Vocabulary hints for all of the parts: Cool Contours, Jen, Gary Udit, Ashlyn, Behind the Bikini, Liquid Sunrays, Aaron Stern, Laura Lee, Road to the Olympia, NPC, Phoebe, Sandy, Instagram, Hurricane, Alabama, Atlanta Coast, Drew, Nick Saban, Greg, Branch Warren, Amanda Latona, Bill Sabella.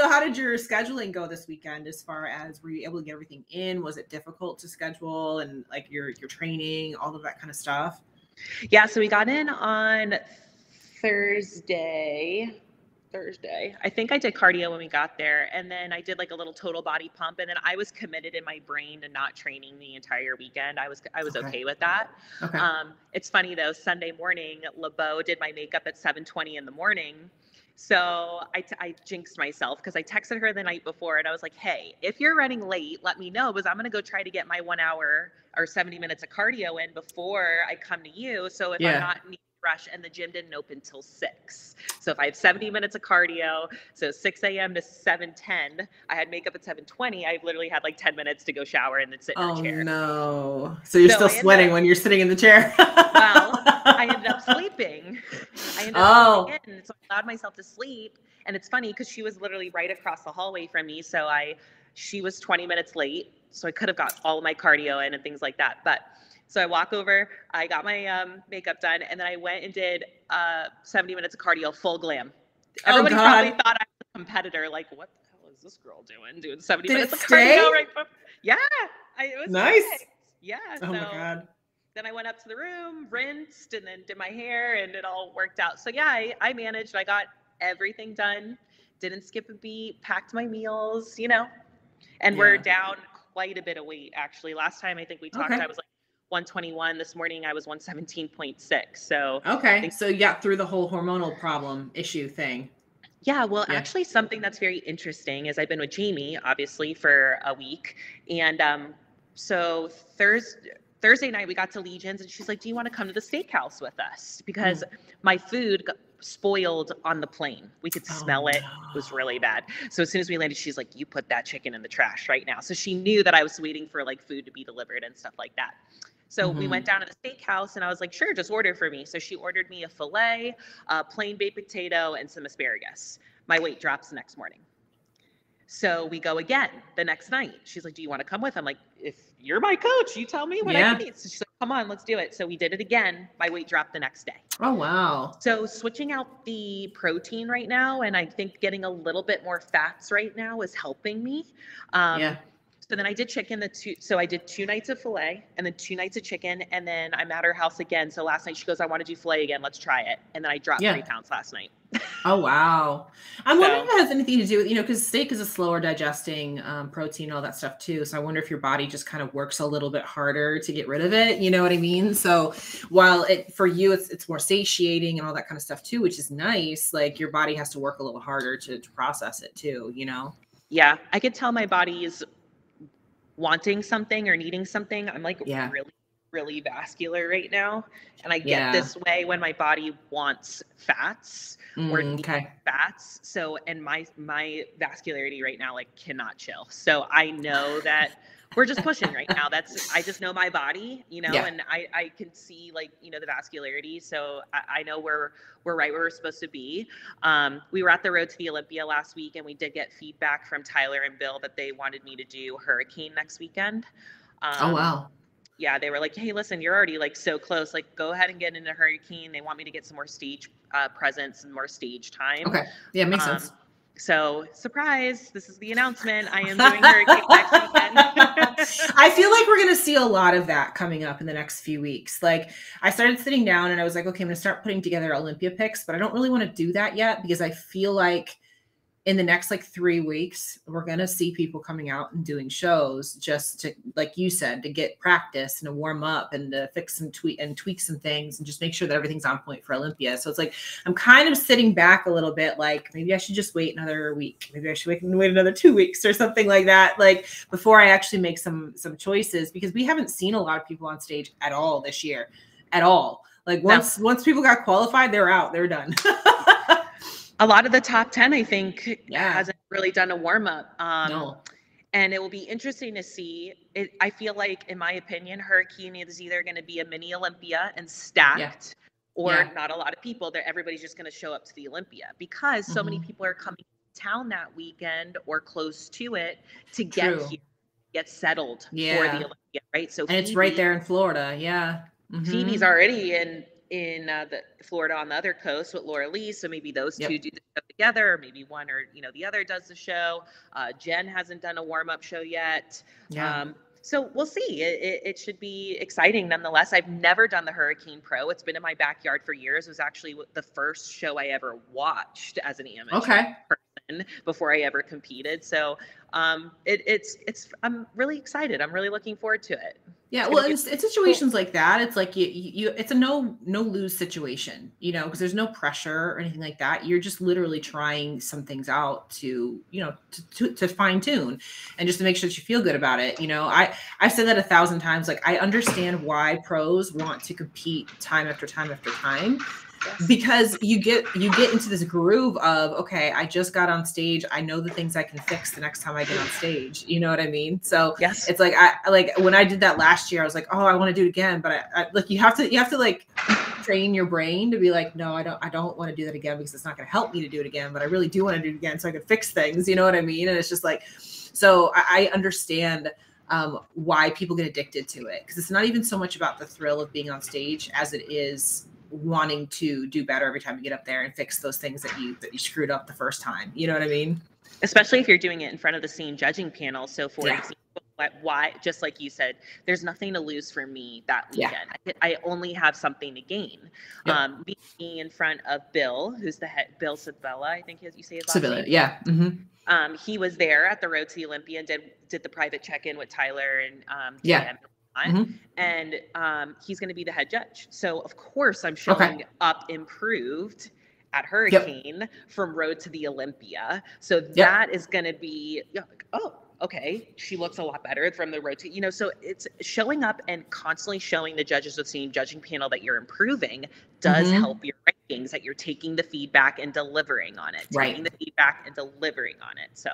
So how did your scheduling go this weekend as far as, were you able to get everything in? Was it difficult to schedule and like your training, all of that kind of stuff? Yeah, so we got in on Thursday. I think I did cardio when we got there, and then I did like a little total body pump, and then I was committed in my brain to not training the entire weekend. I was okay with that. Okay. It's funny though, Sunday morning, Lebeau did my makeup at 7:20 in the morning. So I jinxed myself because I texted her the night before and I was like, hey, if you're running late, let me know because I'm going to go try to get my 1 hour or 70 minutes of cardio in before I come to you. So if I'm not in rush, and the gym didn't open till 6. So if I have 70 minutes of cardio, so 6 a.m. to 7:10, I had makeup at 7:20. I literally had like 10 minutes to go shower and then sit in a chair. Oh no. So you're still sweating when you're sitting in the chair. Well, I ended up sleeping. I ended up sleeping in, so I allowed myself to sleep. And it's funny because she was literally right across the hallway from me. So she was 20 minutes late. So I could have got all my cardio in and things like that. But so I walk over, I got my makeup done, and then I went and did 70 minutes of cardio, full glam. Everybody probably thought I was a competitor. Like, what the hell is this girl doing 70 minutes of cardio? Right? Yeah. It was nice. Great. Yeah. Oh my God. Then I went up to the room, rinsed, and then did my hair, and it all worked out. So yeah, I managed. I got everything done, didn't skip a beat, packed my meals, and we're down quite a bit of weight, actually. Last time I think we talked, I was like 121. This morning I was 117.6. So so you got through the whole hormonal problem issue thing. Yeah. Well, actually something that's very interesting is I've been with Jamie, obviously, for a week. And so Thursday night, we got to Legion's and she's like, do you want to come to the steakhouse with us? Because my food got spoiled on the plane. We could smell it. It was really bad. So as soon as we landed, she's like, you put that chicken in the trash right now. So she knew that I was waiting for like food to be delivered and stuff like that. So we went down to the steakhouse and I was like, sure, just order for me. So she ordered me a filet, a plain baked potato, and some asparagus. My weight drops the next morning. So we go again the next night. She's like, do you want to come with? I'm like, if you're my coach, you tell me what I need. So she's like, come on, let's do it. So we did it again. My weight dropped the next day. Oh, wow. So switching out the protein right now, and I think getting a little bit more fats right now is helping me. So then I did chicken so I did 2 nights of filet and then 2 nights of chicken. And then I'm at her house again. So last night she goes, I want to do filet again. Let's try it. And then I dropped 3 pounds last night. Oh, wow. I'm wondering if it has anything to do with, because steak is a slower digesting protein, all that stuff too. So I wonder if your body just kind of works a little bit harder to get rid of it. You know what I mean? So while for you, it's more satiating and all that kind of stuff too, which is nice. Like your body has to work a little harder to process it too, Yeah. I could tell my body is wanting something or needing something. I'm like really, really vascular right now. And I get this way when my body wants fats or needs fats. So, and my vascularity right now, like cannot chill. So I know that we're just pushing right now. I just know my body, and I can see like, the vascularity. So I know we're right where we're supposed to be. We were at the Road to the Olympia last week and we did get feedback from Tyler and Bill that they wanted me to do Hurricane next weekend. Oh, wow. Yeah, they were like, hey, listen, you're already like so close. Like, go ahead and get into Hurricane. They want me to get some more stage presence and more stage time. Okay. Yeah, makes sense. So, surprise, this is the announcement. I am doing Hurricane next weekend. I feel like we're going to see a lot of that coming up in the next few weeks. Like, I started sitting down and I was like, okay, I'm going to start putting together Olympia picks, but I don't really want to do that yet because I feel like in the next like 3 weeks, we're going to see people coming out and doing shows just to, like you said, to get practice and to warm up and to fix some tweak some things and just make sure that everything's on point for Olympia. So it's like, I'm kind of sitting back a little bit, like maybe I should just wait another week. Maybe I should wait another 2 weeks or something like that. Like before I actually make some choices, because we haven't seen a lot of people on stage at all this year at all. Like once people got qualified, they're out, they're done. A lot of the top 10, I think, hasn't really done a warm-up. No. And it will be interesting to see. I feel like, in my opinion, Hurricane is either going to be a mini Olympia and stacked or not a lot of people. Everybody's just going to show up to the Olympia because so many people are coming to town that weekend or close to it to get here, get settled for the Olympia, right? So Phoebe's right there in Florida. Phoebe's already in in the Florida on the other coast with Laura Lee. So maybe those two do the show together, or maybe one or, you know, the other does the show. Jen hasn't done a warm-up show yet. Yeah. So we'll see. It should be exciting nonetheless. I've never done the Hurricane Pro. It's been in my backyard for years. It was actually the first show I ever watched as an amateur person before I ever competed. So I'm really excited. I'm really looking forward to it. Yeah, well, in situations like that, it's like it's a no-lose situation, you know, because there's no pressure or anything like that. You're just literally trying some things out to, you know, to fine-tune and just to make sure that you feel good about it. You know, I've said that 1,000 times. Like, I understand why pros want to compete time after time after time. Yes. Because you get into this groove of, okay, I just got on stage. I know the things I can fix the next time I get on stage. You know what I mean? So it's like, I when I did that last year, I was like, oh, I want to do it again. But I like, you have to like train your brain to be like, no, I don't want to do that again because it's not going to help me to do it again, but I really do want to do it again so I can fix things. You know what I mean? And it's just like, so I understand why people get addicted to it. Cause it's not even so much about the thrill of being on stage as it is wanting to do better every time you get up there and fix those things that you screwed up the first time. You know what I mean? Especially if you're doing it in front of the same judging panel. So for example, why, just like you said, there's nothing to lose for me that weekend. Yeah. I only have something to gain. Yeah. Being in front of Bill, who's the head, Bill Sabella, I think you say his last name. Yeah. Mm-hmm. He was there at the Road to the Olympia and did the private check-in with Tyler and Jen. Mm-hmm. And he's going to be the head judge. So, of course, I'm showing up improved at Hurricane from Road to the Olympia. So that is going to be, oh, okay, she looks a lot better from the Road to, you know, so it's showing up and constantly showing the judges of the same judging panel that you're improving does help your rankings, that you're taking the feedback and delivering on it. Taking the feedback and delivering on it. So,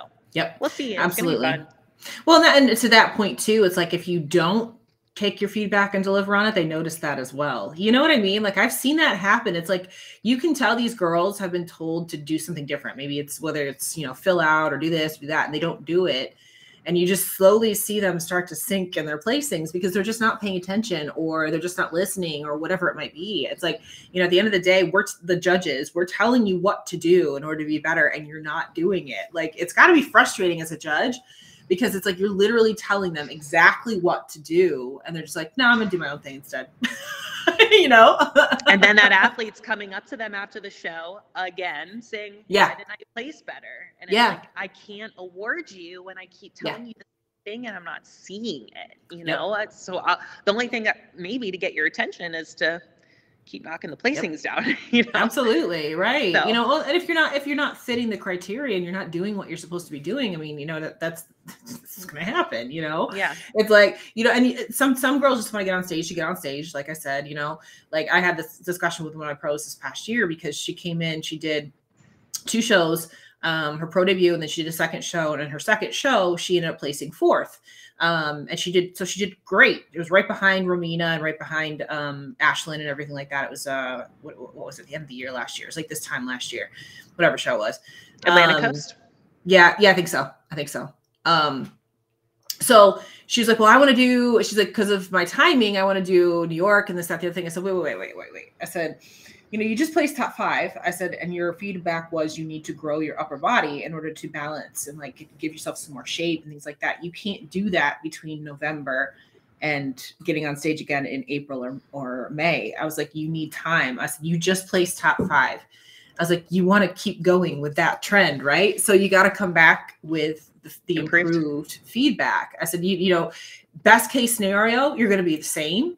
we'll see. Absolutely. It's gonna be fun. Well, and to that point, too, it's like if you don't take your feedback and deliver on it, they notice that as well. You know what I mean? Like, I've seen that happen. It's like, you can tell these girls have been told to do something different. Maybe it's whether it's, you know, fill out or do this, do that, and they don't do it. And you just slowly see them start to sink in their placings because they're just not paying attention or they're just not listening or whatever it might be. It's like, you know, at the end of the day, the judges, we're telling you what to do in order to be better and you're not doing it. Like, it's gotta be frustrating as a judge, because it's like, you're literally telling them exactly what to do. And they're just like, no, I'm gonna do my own thing instead, you know? And then that athlete's coming up to them after the show again, saying, why didn't I place better? And it's like, I can't award you when I keep telling you this thing and I'm not seeing it, you know? So the only thing that maybe to get your attention is to keep knocking the placings down. You know? Absolutely. Right. So. You know, and if you're not fitting the criteria and you're not doing what you're supposed to be doing, I mean, you know, this is going to happen, you know? Yeah. It's like, you know, and some girls just want to get on stage. You get on stage. Like I said, you know, like I had this discussion with one of my pros this past year because she came in, she did 2 shows, her pro debut, and then she did a second show. And in her second show, she ended up placing 4th. And she did great. It was right behind Romina and right behind Ashlyn and everything like that. It was what was it, the end of the year last year? It was like this time last year, whatever show it was. Atlanta Coast. Yeah, I think so. So she's like, well, she's like, because of my timing, I want to do New York and this, that, the other thing. I said, wait. I said, you know, you just placed top 5. I said, and your feedback was you need to grow your upper body in order to balance and like give yourself some more shape and things like that. You can't do that between November and getting on stage again in April or May. I was like, you need time. I said, you just placed top 5. I was like, you want to keep going with that trend, right? So you got to come back with the improved feedback. I said, you know, best case scenario, you're going to be the same.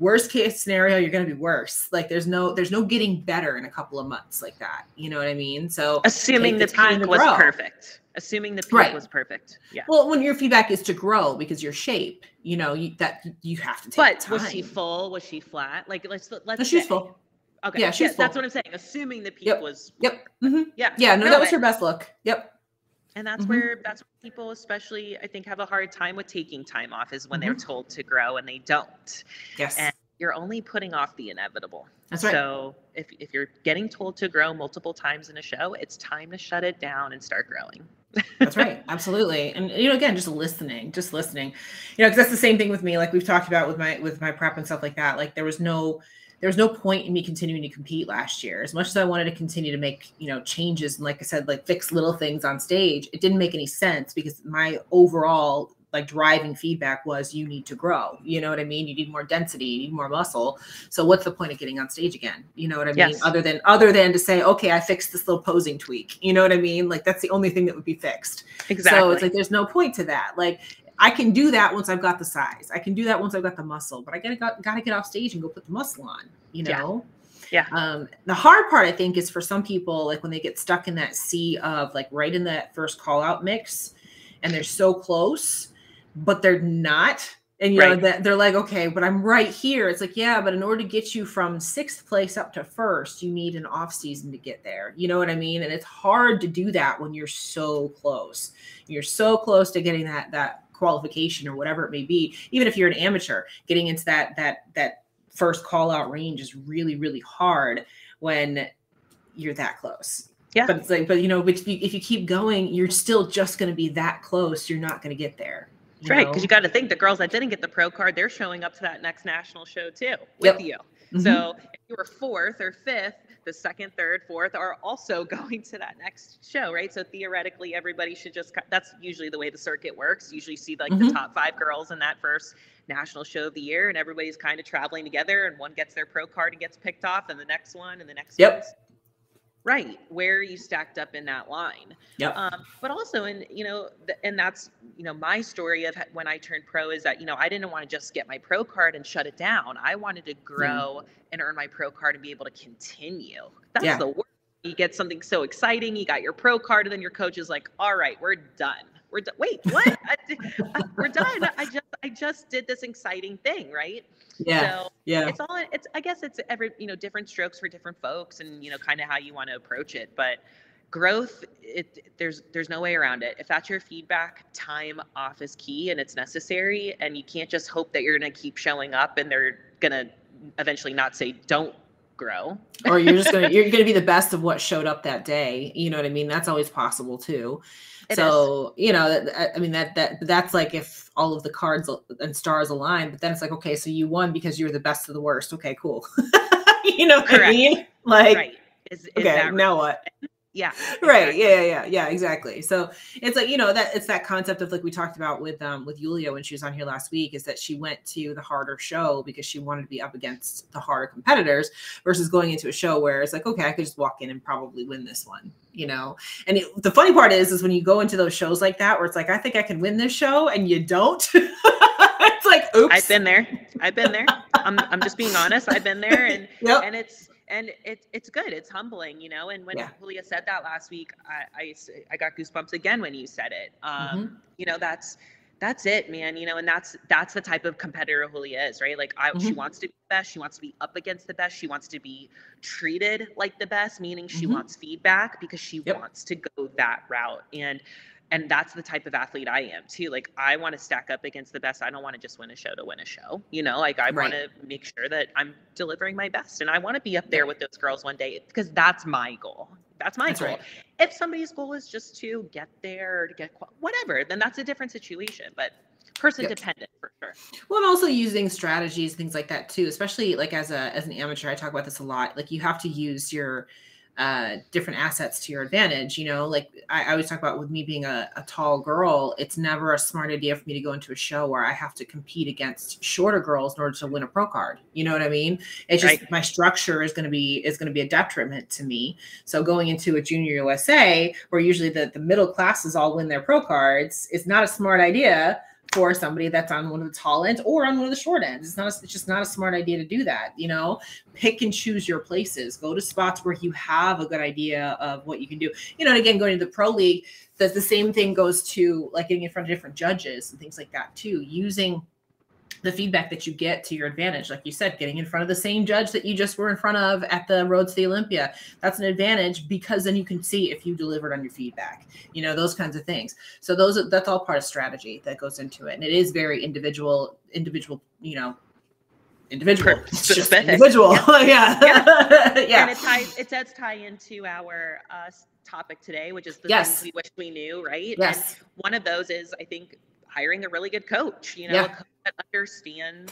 Worst case scenario, you're going to be worse. Like there's no getting better in a couple of months like that. You know what I mean? So assuming the peak was perfect, Yeah. Well, when your feedback is to grow because your shape, you know, you have to take time. Was she full? Was she flat? Like let's no, she's full. Okay. Yeah. She's full. That's what I'm saying. Assuming the peak was. Yep. Mm-hmm. Yeah. Yeah. No, that was her best look. Yep. And that's where people especially, I think, have a hard time with taking time off is when they're told to grow and they don't. Yes. And you're only putting off the inevitable. That's right. So if you're getting told to grow multiple times in a show, it's time to shut it down and start growing. That's right. Absolutely. And, you know, again, just listening, you know, cause that's the same thing with me. Like we've talked about with my prep and stuff like that. Like there was no, there's no point in me continuing to compete last year. As much as I wanted to continue to make, you know, changes and, like I said, like fix little things on stage, it didn't make any sense because my overall like driving feedback was you need to grow. You know what I mean? You need more density, you need more muscle. So what's the point of getting on stage again? You know what I mean? Yes. Other than to say, okay, I fixed this little posing tweak. You know what I mean? Like that's the only thing that would be fixed. Exactly. So it's like, there's no point to that. Like I can do that once I've got the size. I can do that once I've got the muscle, but I gotta get off stage and go put the muscle on, you know? Yeah. The hard part I think is for some people, like when they get stuck in that sea of like right in that first call out mix and they're so close, but they're not. And you know, that they're like, okay, but I'm right here. It's like, yeah, but in order to get you from 6th place up to 1st, you need an off season to get there. You know what I mean? And it's hard to do that when you're so close. You're so close to getting that qualification or whatever it may be. Even if you're an amateur, getting into that first call out range is really, really hard when you're that close. Yeah. But it's like, but you know, if you keep going, you're still just going to be that close. You're not going to get there. Right. Because you got to think the girls that didn't get the pro card, they're showing up to that next national show too with you. Mm-hmm. So if you were 4th or 5th, the 2nd, 3rd, 4th are also going to that next show. Right. So theoretically, everybody should just, that's usually the way the circuit works. Usually see like the top 5 girls in that first national show of the year, and everybody's kind of traveling together, and one gets their pro card and gets picked off, and the next one and the next one. Right. Where are you stacked up in that line? Yeah. But also in, you know, and that's, you know, my story of when I turned pro is that, you know, I didn't want to just get my pro card and shut it down. I wanted to grow and earn my pro card and be able to continue. That's the worst. You get something so exciting. You got your pro card, and then your coach is like, all right, we're done. We're done. Wait, what? We're done. I just did this exciting thing, right? Yeah. So it's all, I guess it's every, you know, different strokes for different folks, and, you know, kind of how you want to approach it, but growth, there's no way around it. If that's your feedback, time off is key and it's necessary, and you can't just hope that you're going to keep showing up and they're going to eventually not say, don't grow. Or you're going to be the best of what showed up that day. You know what I mean? That's always possible too. So, you know, I mean, that's like if all of the cards and stars align, but then it's like, okay, so you won because you were the best of the worst. Okay, cool. You know what I mean? Like, is okay, now what? Yeah. Exactly. Right. Yeah, exactly. So it's like, you know, it's that concept of like we talked about with Julia when she was on here last week, is that she went to the harder show because she wanted to be up against the harder competitors versus going into a show where it's like, okay, I could just walk in and probably win this one, you know? And the funny part is when you go into those shows like that, where it's like, I think I can win this show, and you don't. It's like, oops. I've been there. I'm just being honest. I've been there, and and it's good. It's humbling, you know? And when Julia said that last week, I got goosebumps again when you said it. You know, that's it, man. You know, and that's the type of competitor Julia is, right? Like she wants to be the best. She wants to be up against the best. She wants to be treated like the best, meaning she wants feedback because she wants to go that route. And that's the type of athlete I am too. Like I want to stack up against the best. I don't want to just win a show to win a show, you know, like I want to make sure that I'm delivering my best, and I want to be up there with those girls one day because that's my goal. That's my goal. Right. If somebody's goal is just to get there or to get whatever, then that's a different situation, but person dependent for sure. Well, and also using strategies, things like that too, especially like as an amateur, I talk about this a lot. Like you have to use your, different assets to your advantage. You know, like I always talk about with me being a tall girl, it's never a smart idea for me to go into a show where I have to compete against shorter girls in order to win a pro card. You know what I mean? It's just my structure is going to be a detriment to me. So going into a Junior USA where usually the middle classes all win their pro cards, it's not a smart idea for somebody that's on one of the tall ends or on one of the short ends. It's just not a smart idea to do that. You know, pick and choose your places, go to spots where you have a good idea of what you can do. You know, and again, going to the pro league, the same thing goes to like getting in front of different judges and things like that too, using the feedback that you get to your advantage. Like you said, getting in front of the same judge that you just were in front of at the Road to the Olympia, that's an advantage because then you can see if you delivered on your feedback, you know, those kinds of things. So that's all part of strategy that goes into it. And it is very individual, you know, individual. It's just individual. Yeah. And it does tie into our topic today, which is the things we wish we knew, right? Yes. And one of those is, I think, hiring a really good coach, you know, a coach that understands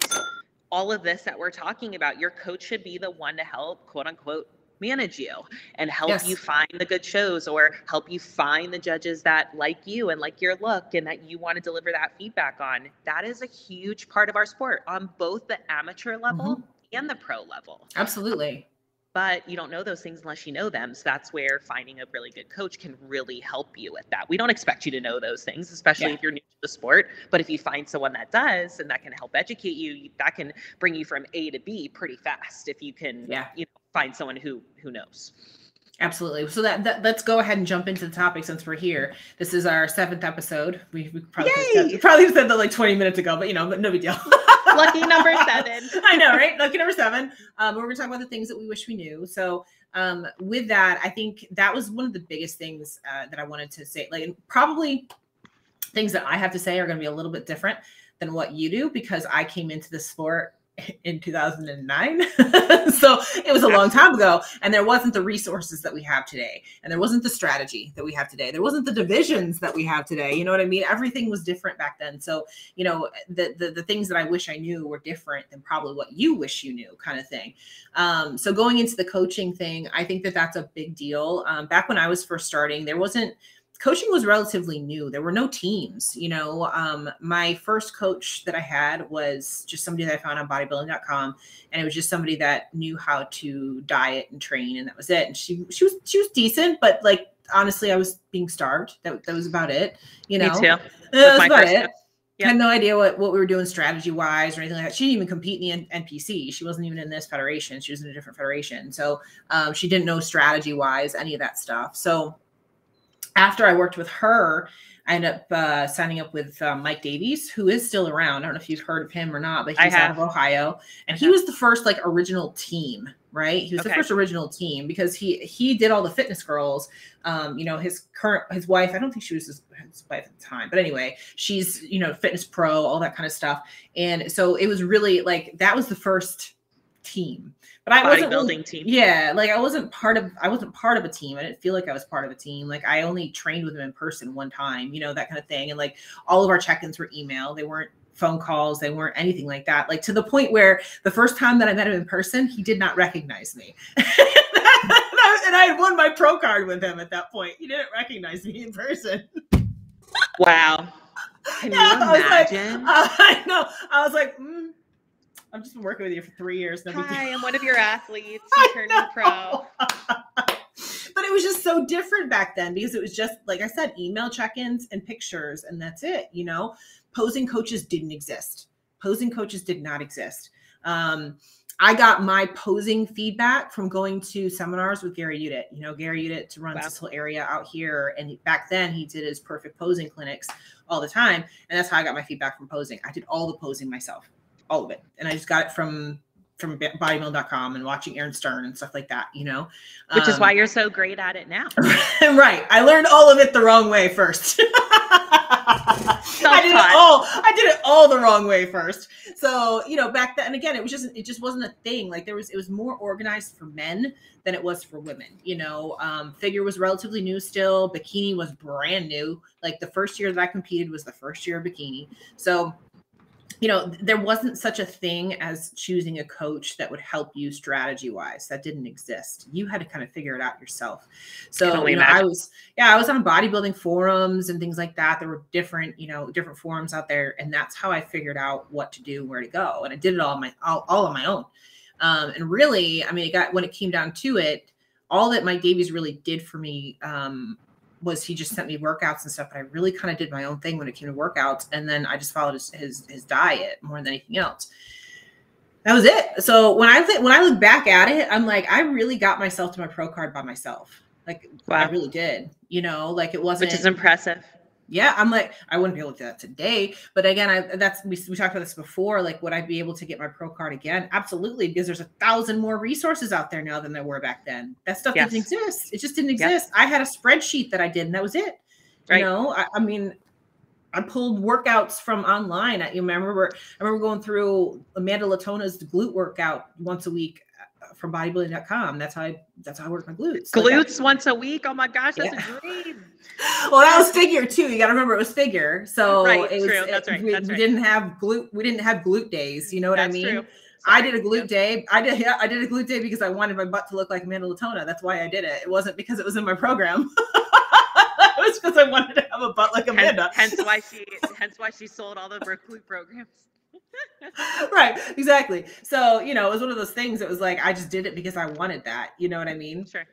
all of this that we're talking about, your coach should be the one to help, quote unquote, manage you and help you find the good shows, or help you find the judges that like you and like your look and that you want to deliver that feedback on. That is a huge part of our sport on both the amateur level and the pro level. Absolutely. But you don't know those things unless you know them. So that's where finding a really good coach can really help you with that. We don't expect you to know those things, especially if you're new to the sport. But if you find someone that does, and that can help educate you, that can bring you from A to B pretty fast if you can you know, find someone who knows. Absolutely. So that let's go ahead and jump into the topic since we're here. This is our 7th episode. We probably said that like 20 minutes ago, but you know, no big deal. Lucky number 7. I know, right? Lucky number 7. We're going to talk about the things that we wish we knew. So with that, I think that was one of the biggest things that I wanted to say. Like, probably things that I have to say are going to be a little bit different than what you do, because I came into the sport in 2009. So it was a long time ago, and there wasn't the resources that we have today. And there wasn't the strategy that we have today. There wasn't the divisions that we have today. You know what I mean? Everything was different back then. So, you know, the things that I wish I knew were different than probably what you wish you knew, kind of thing. So going into the coaching thing, I think that that's a big deal. Back when I was first starting, coaching was relatively new. There were no teams, you know. My first coach that I had was just somebody that I found on bodybuilding.com, and it was just somebody that knew how to diet and train, and that was it. And she was decent, but like, honestly, I was being starved. That was about it, you know. Me too. That was about it. Yep. I had no idea what we were doing strategy-wise or anything like that. She didn't even compete in the NPC. She wasn't even in this federation. She was in a different federation. So she didn't know strategy-wise, any of that stuff. So after I worked with her, I ended up signing up with Mike Davies, who is still around. I don't know if you've heard of him or not, but he's out of Ohio. And he was the first like original team, right? He was the first original team, because he did all the fitness girls. You know, his wife, I don't think she was his wife at the time, but anyway, she's, you know, fitness pro, all that kind of stuff. And so it was really like, that was the first team, but I wasn't building team. Yeah. Like I wasn't part of a team. I didn't feel like I was part of a team. Like I only trained with them in person one time, you know, that kind of thing. And like all of our check-ins were email. They weren't phone calls. They weren't anything like that. Like to the point where the first time that I met him in person, he did not recognize me. And I had won my pro card with him at that point. He didn't recognize me in person. Wow. Can you imagine? I know. I was like, I've just been working with you for 3 years. Hi, I'm one of your athletes. You turned into pro. But it was just so different back then, because it was just, like I said, email check-ins and pictures, and that's it. You know, posing coaches didn't exist. Posing coaches did not exist. I got my posing feedback from going to seminars with Gary Udit. You know, Gary Udit runs this whole area out here. And back then he did his perfect posing clinics all the time. And that's how I got my feedback from posing. I did all the posing myself. All of it. And I just got it from bodybuilding.com and watching Aaron Stern and stuff like that, you know, which is why you're so great at it now. Right. I learned all of it the wrong way first. I did it all the wrong way first. So, you know, back then, again, it just wasn't a thing. Like it was more organized for men than it was for women. You know, figure was relatively new still. Bikini was brand new. Like the first year that I competed was the first year of bikini. So, you know, there wasn't such a thing as choosing a coach that would help you strategy wise. That didn't exist. You had to kind of figure it out yourself. So you know, I was on bodybuilding forums and things like that. There were different forums out there. And that's how I figured out what to do, where to go. And I did it all on my own. And really, I mean, when it came down to it, all that Mike Davies really did for me, was he just sent me workouts and stuff, but I really kind of did my own thing when it came to workouts. And then I just followed his diet more than anything else. That was it. So when I look back at it, I'm like, I really got myself to my pro card by myself. Like I really did, you know, like it wasn't, which is impressive. Yeah. I'm like, I wouldn't be able to do that today, but again, we talked about this before. Like, would I be able to get my pro card again? Absolutely. Because there's 1,000 more resources out there now than there were back then. That stuff didn't exist. It just didn't exist. I had a spreadsheet that I did and that was it. Right. You know, I mean, I pulled workouts from online. I remember going through Amanda Latona's glute workout once a week from bodybuilding.com. That's how I work my glutes. Glutes like once a week. Oh my gosh, that's a dream. Well, that was figure too. You got to remember it was figure. So right, it was, true. That's right. That's right. We didn't have glute days. You know what that's I mean? True. Sorry. I did a glute day. I did a glute day because I wanted my butt to look like Amanda Latona. That's why I did it. It wasn't because it was in my program. It was because I wanted to have a butt like Amanda. Hence why she sold all the glute programs. Right. Exactly. So, you know, it was one of those things that was like, I just did it because I wanted that. You know what I mean? Sure.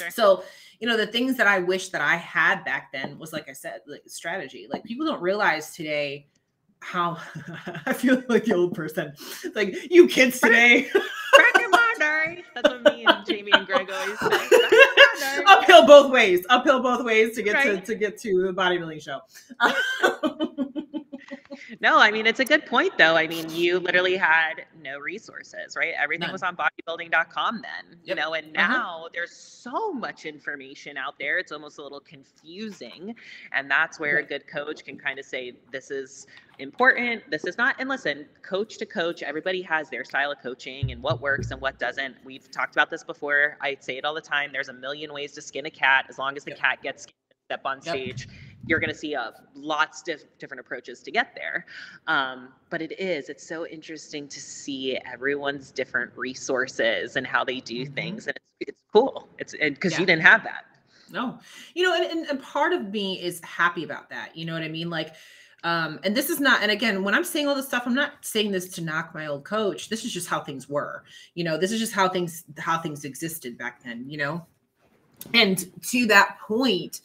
Sure. So, you know, the things that I wish that I had back then was, like I said, like strategy. Like people don't realize today how I feel like the old person. It's like you kids today. That's what me and Jamie and Greg always say. Uphill both ways to get to the bodybuilding show. No, I mean, it's a good point, though. I mean, you literally had no resources, right? Everything was on bodybuilding.com then, you know, and now there's so much information out there. It's almost a little confusing. And that's where a good coach can kind of say, this is important, this is not. And listen, coach to coach, everybody has their style of coaching and what works and what doesn't. We've talked about this before. I say it all the time. There's a million ways to skin a cat. As long as the cat gets skinned up on stage, you're going to see lots of different approaches to get there. But it's so interesting to see everyone's different resources and how they do things. And it's cool. It's because you didn't have that. No, you know, and part of me is happy about that. You know what I mean? Like, and this is not, and again, when I'm saying all this stuff, I'm not saying this to knock my old coach. This is just how things were, you know, this is just how things existed back then, you know? And to that point,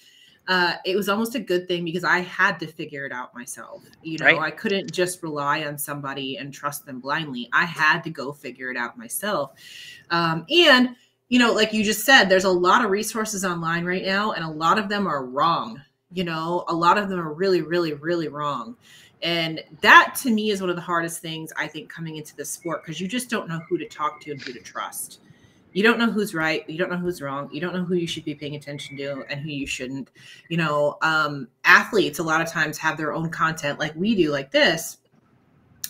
it was almost a good thing because I had to figure it out myself. You know, I couldn't just rely on somebody and trust them blindly. I had to go figure it out myself. And, you know, like you just said, there's a lot of resources online right now, and a lot of them are wrong. You know, a lot of them are really, really, really wrong. And that to me is one of the hardest things, I think, coming into this sport, because you just don't know who to talk to and who to trust. You don't know who's right. You don't know who's wrong. You don't know who you should be paying attention to and who you shouldn't. You know, athletes a lot of times have their own content like we do, like this,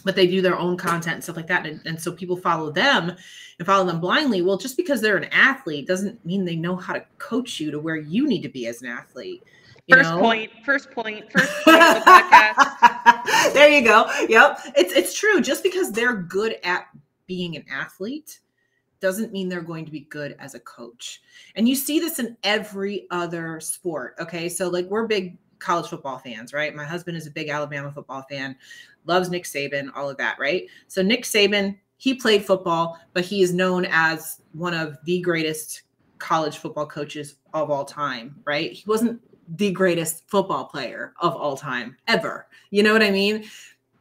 but they do their own content and stuff like that. And so people follow them and follow them blindly. Well, just because they're an athlete doesn't mean they know how to coach you to where you need to be as an athlete. First point of the podcast. There you go. Yep. It's true. Just because they're good at being an athlete doesn't mean they're going to be good as a coach. And you see this in every other sport. Okay. So like we're big college football fans, right? My husband is a big Alabama football fan, loves Nick Saban, all of that, right? So Nick Saban, he played football, but he is known as one of the greatest college football coaches of all time, right? He wasn't the greatest football player of all time ever. You know what I mean?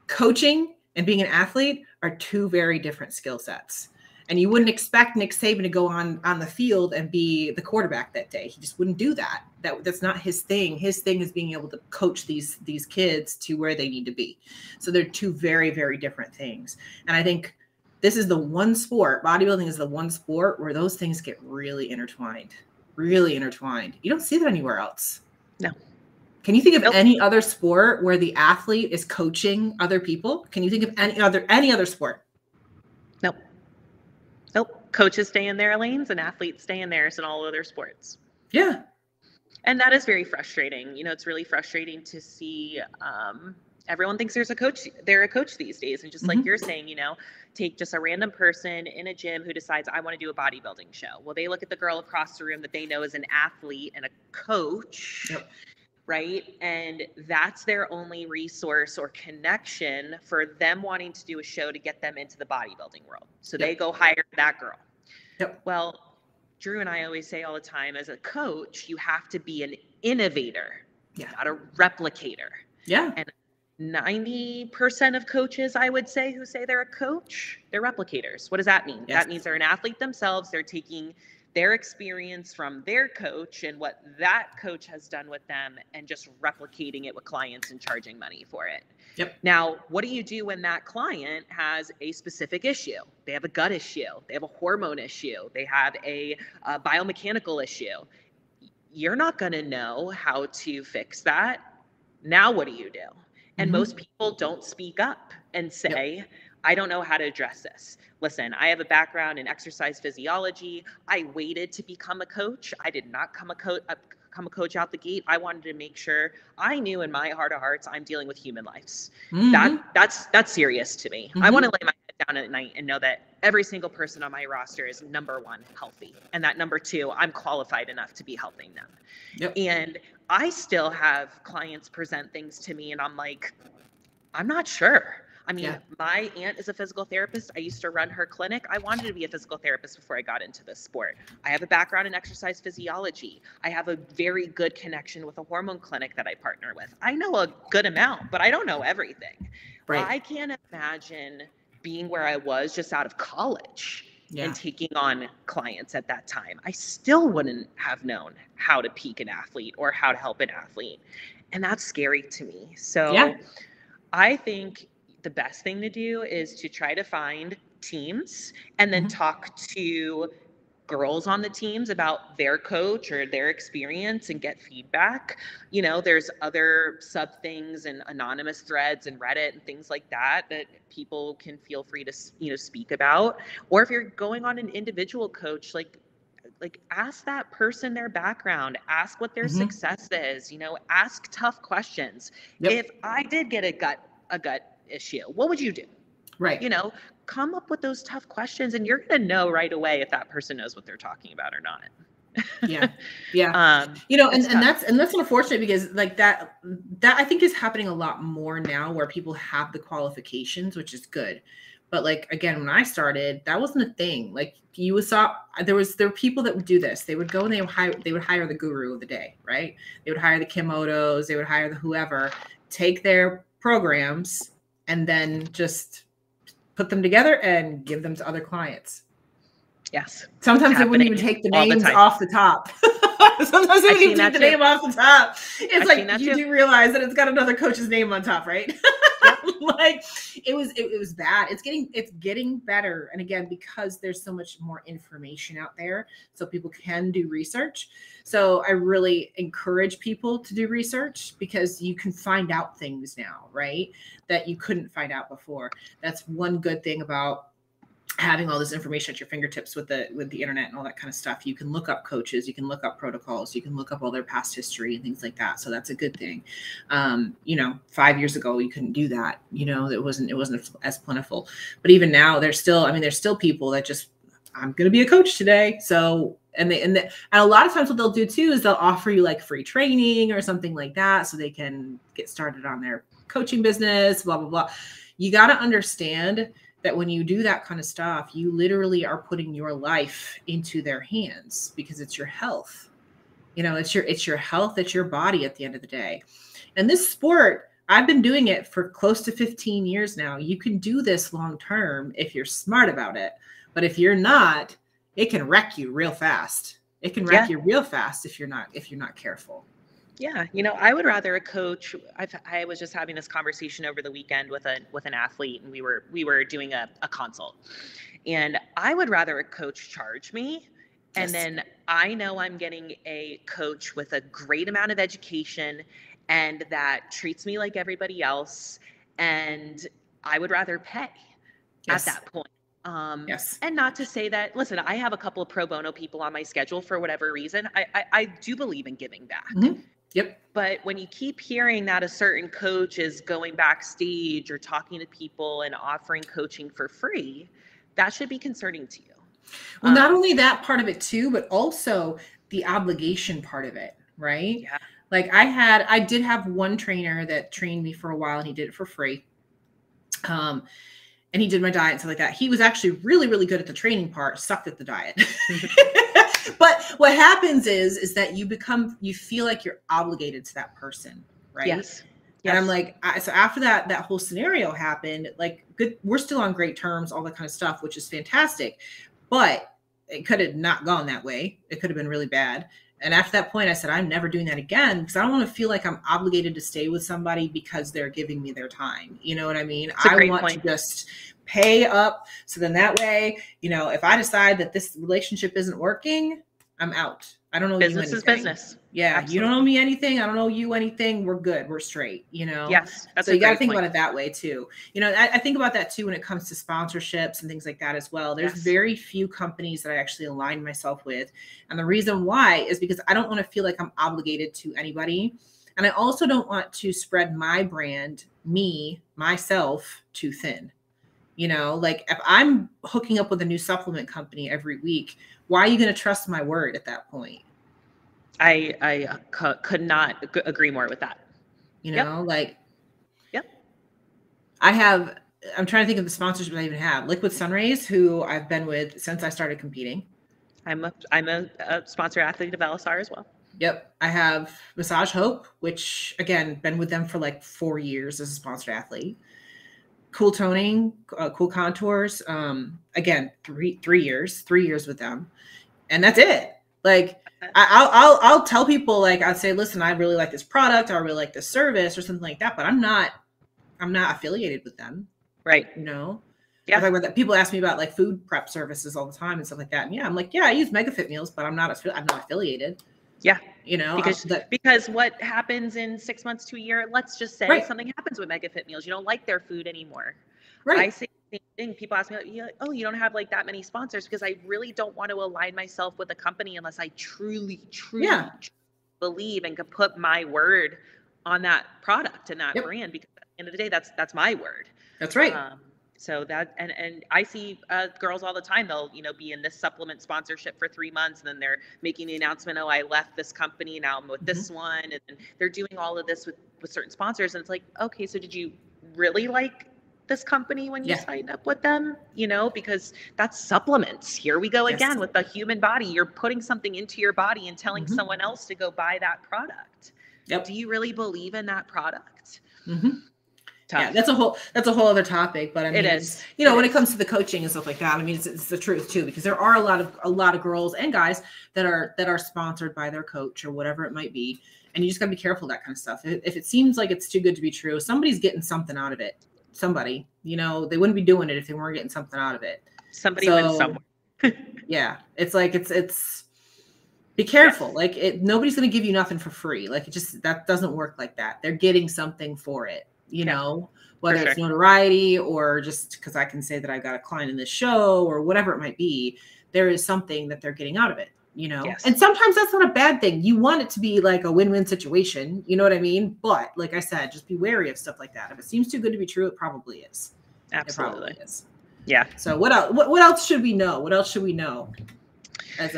Coaching and being an athlete are two very different skill sets. And you wouldn't expect Nick Saban to go on the field and be the quarterback that day. He just wouldn't do that. That's not his thing. His thing is being able to coach these kids to where they need to be. So they're two very, very different things. And I think this is the one sport, bodybuilding is the one sport where those things get really intertwined, really intertwined. You don't see that anywhere else. No. Can you think of any other sport where the athlete is coaching other people? Can you think of any other sport? Nope. Nope. Coaches stay in their lanes and athletes stay in theirs in all other sports. Yeah. And that is very frustrating. You know, it's really frustrating to see, everyone thinks there's a coach. They're a coach these days. And just like you're saying, you know, take just a random person in a gym who decides I want to do a bodybuilding show. Well, they look at the girl across the room that they know is an athlete and a coach. Yep. Right. And that's their only resource or connection for them wanting to do a show to get them into the bodybuilding world. So they go hire that girl. Yep. Well, Drew and I always say all the time, as a coach, you have to be an innovator, not a replicator. Yeah. And 90% of coaches, I would say, who say they're a coach, they're replicators. What does that mean? Yes. That means they're an athlete themselves. They're taking their experience from their coach and what that coach has done with them and just replicating it with clients and charging money for it. Yep. Now, what do you do when that client has a specific issue? They have a gut issue. They have a hormone issue. They have a biomechanical issue. You're not going to know how to fix that. Now, what do you do? And most people don't speak up and say, I don't know how to address this. Listen, I have a background in exercise physiology. I waited to become a coach. I did not come a coach out the gate. I wanted to make sure I knew in my heart of hearts, I'm dealing with human lives. Mm-hmm. That's serious to me. Mm-hmm. I want to lay my head down at night and know that every single person on my roster is number one, healthy. And that number two, I'm qualified enough to be helping them. Yep. And I still have clients present things to me and I'm like, I'm not sure. I mean, yeah. My aunt is a physical therapist. I used to run her clinic. I wanted to be a physical therapist before I got into this sport. I have a background in exercise physiology. I have a very good connection with a hormone clinic that I partner with. I know a good amount, but I don't know everything. Right. I can't imagine being where I was just out of college yeah. and taking on clients at that time. I still wouldn't have known how to peak an athlete or how to help an athlete. And that's scary to me. So yeah. I think the best thing to do is to try to find teams and then mm-hmm. talk to girls on the teams about their coach or their experience and get feedback. You know, there's other sub things and anonymous threads and Reddit and things like that that people can feel free to, you know, speak about. Or if you're going on an individual coach, like ask that person their background, ask what their mm-hmm. success is, you know, ask tough questions. Yep. If I did get a gut issue, what would you do? Right. You know, come up with those tough questions and you're going to know right away if that person knows what they're talking about or not. Yeah. Yeah. You know, and that's unfortunate because like that I think is happening a lot more now where people have the qualifications, which is good. But like, again, when I started, that wasn't a thing. Like you saw, there were people that would do this. They would go and they would hire the guru of the day, right? They would hire the Kimotos. They would hire the whoever, take their programs, and then just put them together and give them to other clients. Yes. Sometimes they wouldn't even take the names off the top. Sometimes they wouldn't even take the name off the top. It's like, you do realize that it's got another coach's name on top, right? Like it was bad. It's getting better. And again, because there's so much more information out there, so people can do research. So I really encourage people to do research because you can find out things now, right? That you couldn't find out before. That's one good thing about having all this information at your fingertips with the internet and all that kind of stuff. You can look up coaches, you can look up protocols, you can look up all their past history and things like that. So that's a good thing. You know, 5 years ago, you couldn't do that. You know, it wasn't as plentiful, but even now there's still people that just, I'm going to be a coach today. So, and a lot of times what they'll do too, is they'll offer you like free training or something like that. So they can get started on their coaching business, blah, blah, blah. You got to understand that when you do that kind of stuff, you literally are putting your life into their hands because it's your health. You know, it's your health, it's your body at the end of the day. And this sport, I've been doing it for close to 15 years now. You can do this long-term if you're smart about it, but if you're not, it can wreck you real fast. It can wreck you real fast if you're not careful. Yeah. You know, I would rather a coach. I was just having this conversation over the weekend with an athlete, and we were doing a consult, and I would rather a coach charge me. And yes. Then I know I'm getting a coach with a great amount of education and that treats me like everybody else. And I would rather pay at that point. Yes. And not to say that, listen, I have a couple of pro bono people on my schedule for whatever reason. I do believe in giving back. Mm-hmm. Yep. But when you keep hearing that a certain coach is going backstage or talking to people and offering coaching for free, that should be concerning to you. Well, not only that part of it too, but also the obligation part of it, right? Yeah. Like I did have one trainer that trained me for a while and he did it for free. And he did my diet and stuff like that. He was actually really, really good at the training part, sucked at the diet. But what happens is that you feel like you're obligated to that person, right? Yes. And I'm like, so after that whole scenario happened, like good, we're still on great terms, all that kind of stuff, which is fantastic, but it could have not gone that way. It could have been really bad. And after that point, I said, I'm never doing that again because I don't want to feel like I'm obligated to stay with somebody because they're giving me their time. You know what I mean? I want to just pay up. So then that way, you know, if I decide that this relationship isn't working, I'm out. I don't know. Business is business. Yeah. Absolutely. You don't owe me anything. I don't owe you anything. We're good. We're straight, you know? Yes. So you got to think about it that way too. You know, I think about that too, when it comes to sponsorships and things like that as well. There's very few companies that I actually align myself with. And the reason why is because I don't want to feel like I'm obligated to anybody. And I also don't want to spread my brand, myself too thin. You know, like if I'm hooking up with a new supplement company every week, why are you going to trust my word at that point? I could not agree more with that. You know, I'm trying to think of the sponsorship I even have. Liquid Sunrays, who I've been with since I started competing. I'm a sponsor athlete of LSR as well. Yep. I have Massage Hope, which again, been with them for like 4 years as a sponsored athlete. Cool Toning, Cool Contours. Again, three years with them. And that's it. Like I'll tell people, like, I'd say, listen, I really like this product. Or I really like this service or something like that, but I'm not affiliated with them. Right. You know? Yeah. People ask me about like food prep services all the time and stuff like that. And yeah, I'm like, yeah, I use Mega Fit Meals, but I'm not affiliated. Yeah. You know, because what happens in 6 months to a year, let's just say something happens with Mega Fit Meals. You don't like their food anymore. Right. I say the same thing. People ask me, like, oh, you don't have like that many sponsors, because I really don't want to align myself with a company unless I truly believe and can put my word on that product and that brand, because at the end of the day, that's my word. That's right. So that, and I see girls all the time, they'll, you know, be in this supplement sponsorship for 3 months, and then they're making the announcement, oh, I left this company, now I'm with this one. And then they're doing all of this with certain sponsors. And it's like, okay, so did you really like this company when you signed up with them? You know, because that's supplements. Here we go again with the human body. You're putting something into your body and telling someone else to go buy that product. Yep. Do you really believe in that product? Mm-hmm. Yeah, that's a whole other topic, but I mean, it is, you know, when it comes to the coaching and stuff like that, I mean, it's the truth too, because there are a lot of girls and guys that are sponsored by their coach or whatever it might be. And you just gotta be careful of that kind of stuff. If it seems like it's too good to be true, somebody's getting something out of it. Somebody, you know, they wouldn't be doing it if they weren't getting something out of it. Somebody went somewhere. Yeah. It's like, be careful. Yes. Like nobody's going to give you nothing for free. Like that doesn't work like that. They're getting something for it. You know, whether it's notoriety or just because I can say that I got a client in this show or whatever it might be, there is something that they're getting out of it, you know, and sometimes that's not a bad thing. You want it to be like a win-win situation. You know what I mean? But like I said, just be wary of stuff like that. If it seems too good to be true, it probably is. Absolutely. It probably is. Yeah. So what else, what else should we know? What else should we know as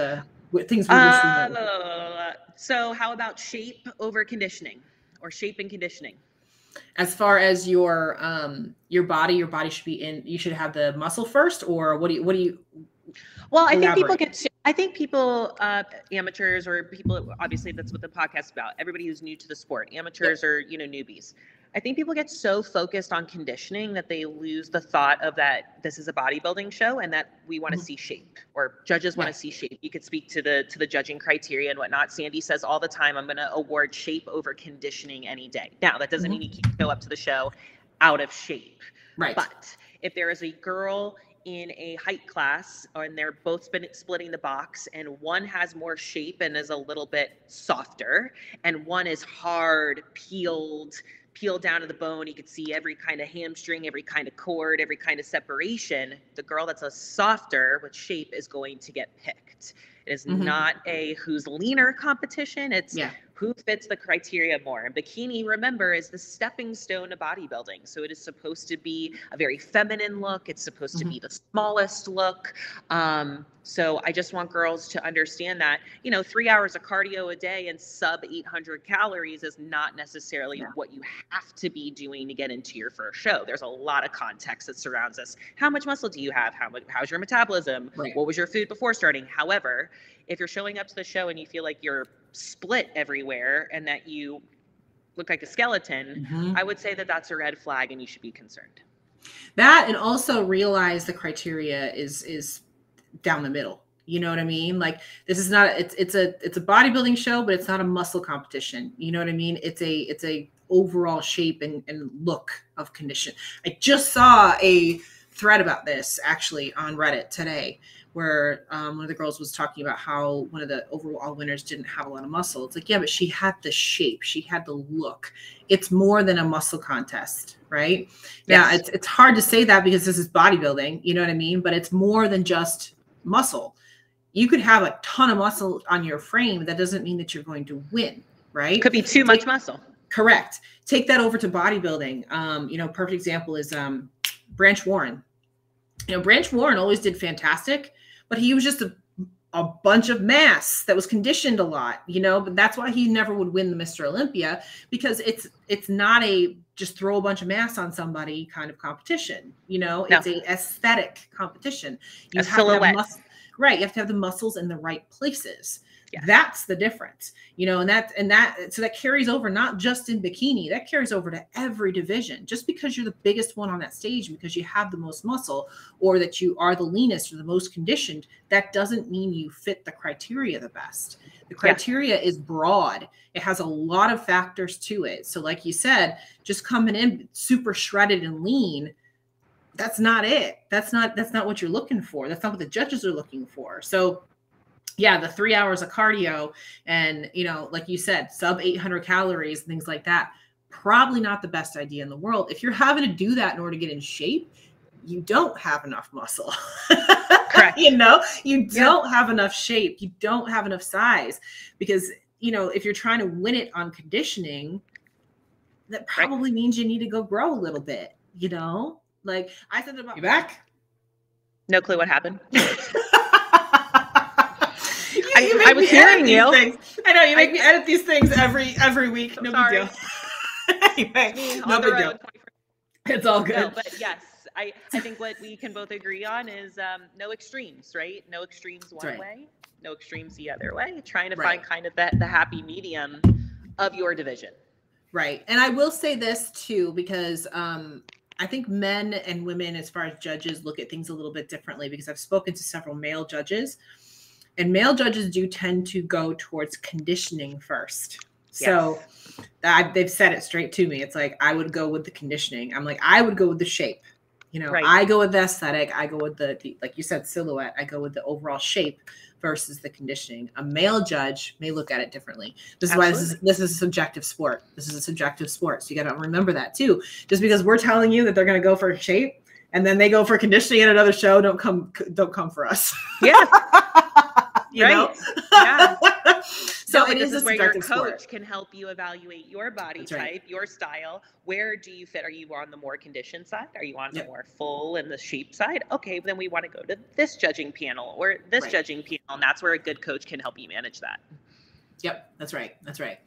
things? So how about shape over conditioning, or shape and conditioning? As far as your body should be in, you should have the muscle first, or well, elaborate? I think people, amateurs or people, obviously that's what the podcast is about. Everybody who's new to the sport, amateurs or, you know, newbies. I think people get so focused on conditioning that they lose the thought of that this is a bodybuilding show and that we want to see shape, or judges want to see shape. You could speak to the judging criteria and whatnot. Sandy says all the time, I'm going to award shape over conditioning any day. Now, that doesn't mean you can't go up to the show out of shape. Right. But if there is a girl in a height class and they're both splitting the box, and one has more shape and is a little bit softer, and one is hard, peeled down to the bone, you could see every kind of hamstring, every kind of cord, every kind of separation, the girl that's a softer with shape is going to get picked. It is not a who's leaner competition. It's who fits the criteria more. And bikini, remember, is the stepping stone to bodybuilding. So it is supposed to be a very feminine look. It's supposed to be the smallest look. So I just want girls to understand that, you know, 3 hours of cardio a day and sub 800 calories is not necessarily what you have to be doing to get into your first show. There's a lot of context that surrounds us. How much muscle do you have? How's your metabolism? Right. What was your food before starting? However, if you're showing up to the show and you feel like you're split everywhere and that you look like a skeleton, I would say that that's a red flag and you should be concerned. That, and also realize the criteria is down the middle. You know what I mean? Like this is not, it's a bodybuilding show, but it's not a muscle competition. You know what I mean? It's a overall shape and look of condition. I just saw a thread about this actually on Reddit today, where one of the girls was talking about how one of the overall winners didn't have a lot of muscle. It's like, yeah, but she had the shape. She had the look. It's more than a muscle contest, right? Yes. Yeah, it's hard to say that because this is bodybuilding, you know what I mean? But it's more than just muscle. You could have a ton of muscle on your frame. That doesn't mean that you're going to win, right? Could be too much muscle. Correct. Take that over to bodybuilding. You know, perfect example is Branch Warren. You know, Branch Warren always did fantastic, but he was just a bunch of mass that was conditioned a lot, you know, but that's why he never would win the Mr. Olympia, because it's not a just throw a bunch of mass on somebody kind of competition, you know, no. It's a aesthetic competition. You have to have muscle, right. You have to have the muscles in the right places. Yeah. That's the difference, you know, so that carries over, not just in bikini, that carries over to every division. Just because you're the biggest one on that stage, because you have the most muscle, or that you are the leanest or the most conditioned, that doesn't mean you fit the criteria the best. The criteria is broad. It has a lot of factors to it. So like you said, just coming in super shredded and lean, that's not it. That's not what you're looking for. That's not what the judges are looking for. So yeah, the 3 hours of cardio and, you know, like you said, sub 800 calories, things like that, probably not the best idea in the world. If you're having to do that in order to get in shape, you don't have enough muscle. Correct. You know, you don't have enough shape. You don't have enough size because, you know, if you're trying to win it on conditioning, that probably means you need to go grow a little bit, you know, like I said about back. No clue what happened. I was hearing you. I know you make me edit these things every week. No big deal. Anyway, no big deal. It's all good. No, but yes, I think what we can both agree on is no extremes, right? No extremes one way, no extremes the other way. Trying to find kind of the happy medium of your division. Right. And I will say this too, because I think men and women, as far as judges, look at things a little bit differently, because I've spoken to several male judges. And male judges do tend to go towards conditioning first. Yes. So they've said it straight to me. It's like, I would go with the conditioning. I'm like, I would go with the shape. You know, I go with the aesthetic. I go with the, like you said, silhouette. I go with the overall shape versus the conditioning. A male judge may look at it differently. This is why this is a subjective sport. This is a subjective sport. So you got to remember that too. Just because we're telling you that they're going to go for shape and then they go for conditioning in another show, don't come for us. Yeah. You know? Yeah. So no, this is where your coach can help you evaluate your body type, your style. Where do you fit? Are you on the more conditioned side? Are you on the more full and the shape side? Okay, then we want to go to this judging panel or this judging panel. And that's where a good coach can help you manage that. Yep, that's right. That's right.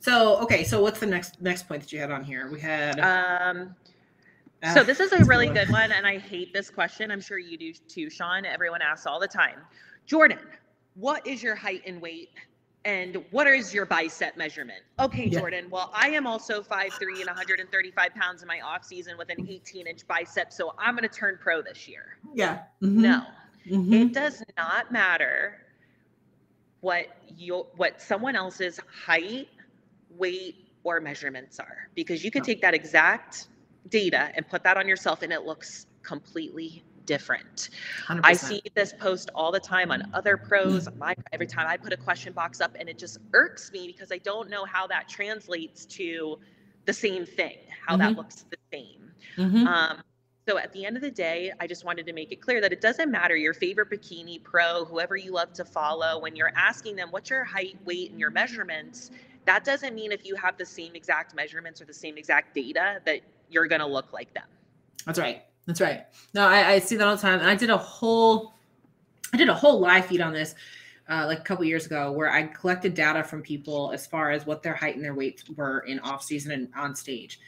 So, okay. So what's the next point that you had on here? We had, so this is a really good one. And I hate this question. I'm sure you do too, Sean. Everyone asks all the time. Jordan, what is your height and weight and what is your bicep measurement? Okay, Jordan, well, I am also 5'3" and 135 pounds in my off season with an 18-inch bicep. So I'm going to turn pro this year. Yeah. Mm-hmm. No, it does not matter what someone else's height, weight, or measurements are, because you can take that exact data and put that on yourself and it looks completely different. 100%. I see this post all the time on other pros. Every time I put a question box up, and it just irks me because I don't know how that translates to the same thing, how that looks the same. So at the end of the day, I just wanted to make it clear that it doesn't matter your favorite bikini pro, whoever you love to follow, when you're asking them, what's your height, weight, and your measurements? That doesn't mean if you have the same exact measurements or the same exact data that you're going to look like them. That's right. That's right. No, I see that all the time. And I did a whole live feed on this like a couple years ago, where I collected data from people as far as what their height and their weights were in off season and on stage.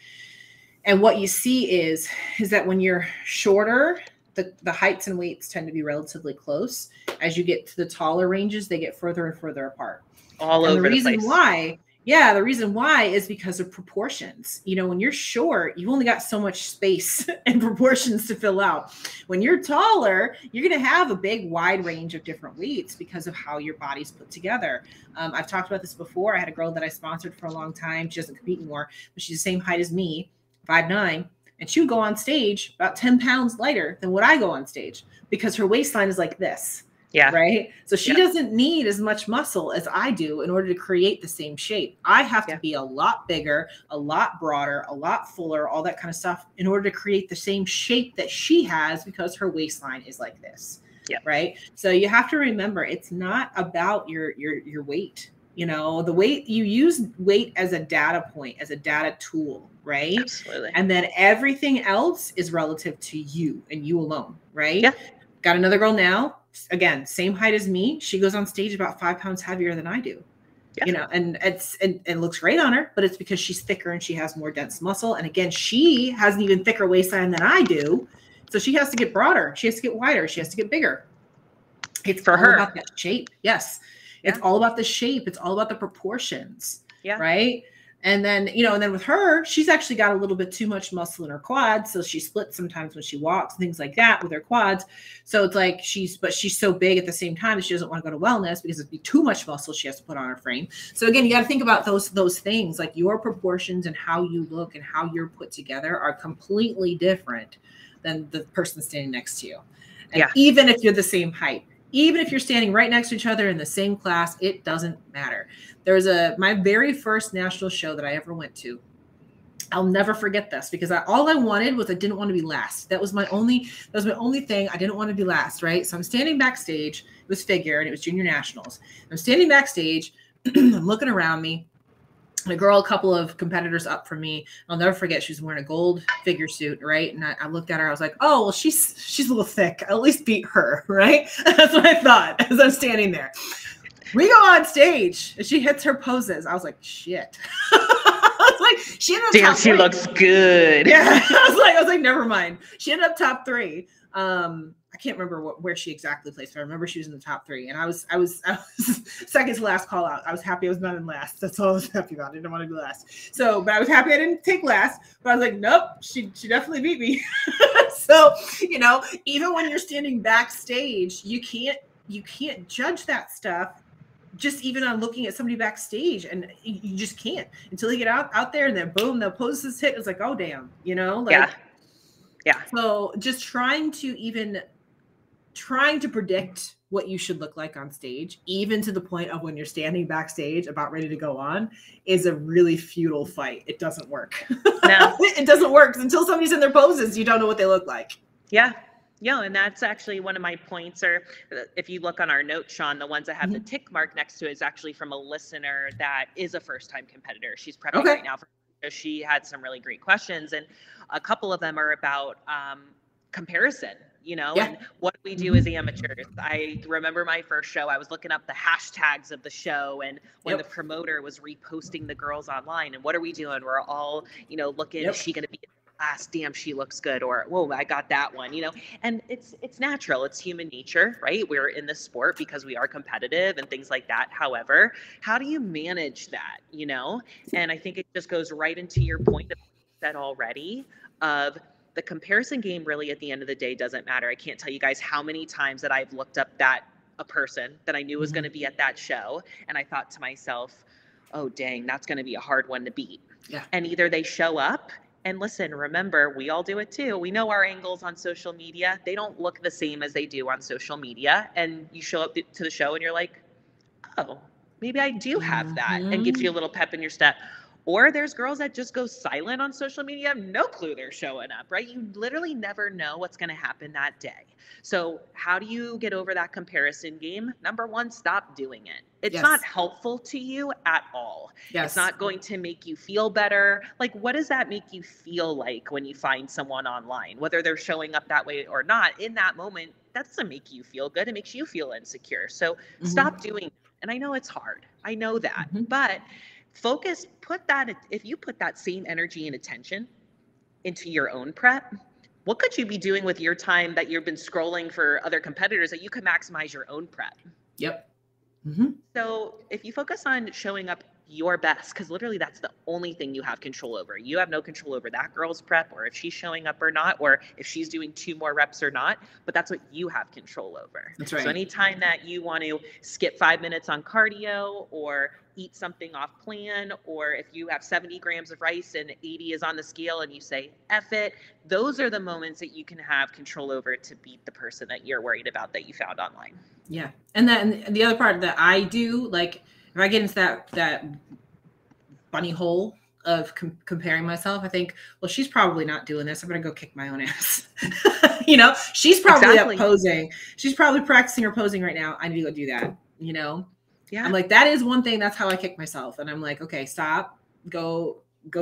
And what you see is that when you're shorter, the heights and weights tend to be relatively close. As you get to the taller ranges, they get further and further apart. The reason why is because of proportions. You know, when you're short, you've only got so much space and proportions to fill out. When you're taller, you're going to have a big wide range of different weights because of how your body's put together. I've talked about this before. I had a girl that I sponsored for a long time. She doesn't compete anymore, but she's the same height as me, 5'9", And she would go on stage about 10 pounds lighter than what I go on stage, because her waistline is like this. Yeah. Right. So she doesn't need as much muscle as I do in order to create the same shape. I have to be a lot bigger, a lot broader, a lot fuller, all that kind of stuff in order to create the same shape that she has, because her waistline is like this. Yeah. Right. So you have to remember, it's not about your weight. You know, the weight, you use weight as a data point, as a data tool, right? Absolutely. And then everything else is relative to you and you alone, right? Yeah. Got another girl now, again, same height as me. She goes on stage about 5 pounds heavier than I do, you know, and it's, and it looks great on her, but it's because she's thicker and she has more dense muscle. And again, she has an even thicker waistline than I do. So she has to get broader. She has to get wider. She has to get bigger. It's for her about that shape. Yes. It's all about the shape. It's all about the proportions. Yeah. Right. And then, you know, and then with her, she's actually got a little bit too much muscle in her quads. So she splits sometimes when she walks and things like that with her quads. So it's like but she's so big at the same time that she doesn't want to go to wellness because it'd be too much muscle she has to put on her frame. So again, you got to think about those things, like your proportions and how you look and how you're put together are completely different than the person standing next to you. And even if you're the same height. Even if you're standing right next to each other in the same class, it doesn't matter. There was my very first national show that I ever went to. I'll never forget this, because all I wanted was, I didn't want to be last. That was my only thing. I didn't want to be last, right? So I'm standing backstage. It was figure, and it was junior nationals. I'm standing backstage. I'm looking around me. A girl, a couple of competitors up from me. I'll never forget. She was wearing a gold figure suit, right? And I looked at her. I was like, oh, well, she's a little thick. I'll at least beat her, right? That's what I thought as I'm standing there. We go on stage, and she hits her poses. I was like, shit. I was like, she ended up top three. Damn, she looks good. Yeah, I was like, never mind. She ended up top three. I can't remember where she exactly placed, but I remember she was in the top three. And I was second to last call out. I was happy I was not in last. That's all I was happy about. I didn't want to be last. So, but I was happy I didn't take last, but I was like, nope, she definitely beat me. So, you know, even when you're standing backstage, you can't judge that stuff. Just even on looking at somebody backstage, and you just can't until they get out there, and then boom, the poses hit. It's like, oh, damn, you know? Like, yeah. So just trying to predict what you should look like on stage, even to the point of when you're standing backstage about ready to go on, is a really futile fight. It doesn't work. No. It doesn't work. Until somebody's in their poses, you don't know what they look like. Yeah. Yeah, and that's actually one of my points, or if you look on our notes, Sean, the ones that have the tick mark next to it is actually from a listener that is a first-time competitor. She's prepping right now. She had some really great questions, and a couple of them are about comparison. You know, and what do we do as amateurs? I remember my first show, I was looking up the hashtags of the show, and when the promoter was reposting the girls online, and what are we doing? We're all, you know, looking, is she going to be in the class? Damn, she looks good. Or, whoa, I got that one, you know, and it's natural. It's human nature, right? We're in this sport because we are competitive and things like that. However, how do you manage that, you know? And I think it just goes right into your point that you said already of, the comparison game really at the end of the day doesn't matter. I can't tell you guys how many times that I've looked up that a person that I knew was going to be at that show. And I thought to myself, oh, dang, that's going to be a hard one to beat. Yeah. And either they show up and listen, remember, we all do it too. We know our angles on social media. They don't look the same as they do on social media. And you show up to the show and you're like, oh, maybe I do have that, and gives you a little pep in your step. Or there's girls that just go silent on social media, have no clue they're showing up, right? You literally never know what's going to happen that day. So how do you get over that comparison game? Number one, stop doing it. It's not helpful to you at all. Yes. It's not going to make you feel better. Like, what does that make you feel like when you find someone online, whether they're showing up that way or not? In that moment, that doesn't make you feel good. It makes you feel insecure. So stop doing it. And I know it's hard. I know that. But focus, if you put that same energy and attention into your own prep, what could you be doing with your time that you've been scrolling for other competitors that you could maximize your own prep? Yep. So if you focus on showing up your best, because literally that's the only thing you have control over. You have no control over that girl's prep, or if she's showing up or not, or if she's doing two more reps or not, but that's what you have control over. That's right. So anytime that you want to skip 5 minutes on cardio or eat something off plan, or if you have 70 grams of rice and 80 is on the scale and you say, F it, those are the moments that you can have control over to beat the person that you're worried about that you found online. Yeah. And then the other part that I do, like if I get into that bunny hole of comparing myself, I think, well, she's probably not doing this. I'm going to go kick my own ass. You know, she's probably up posing. She's probably practicing her posing right now. I need to go do that, you know? Yeah. I'm like, that is one thing. That's how I kick myself. And I'm like, okay, stop, go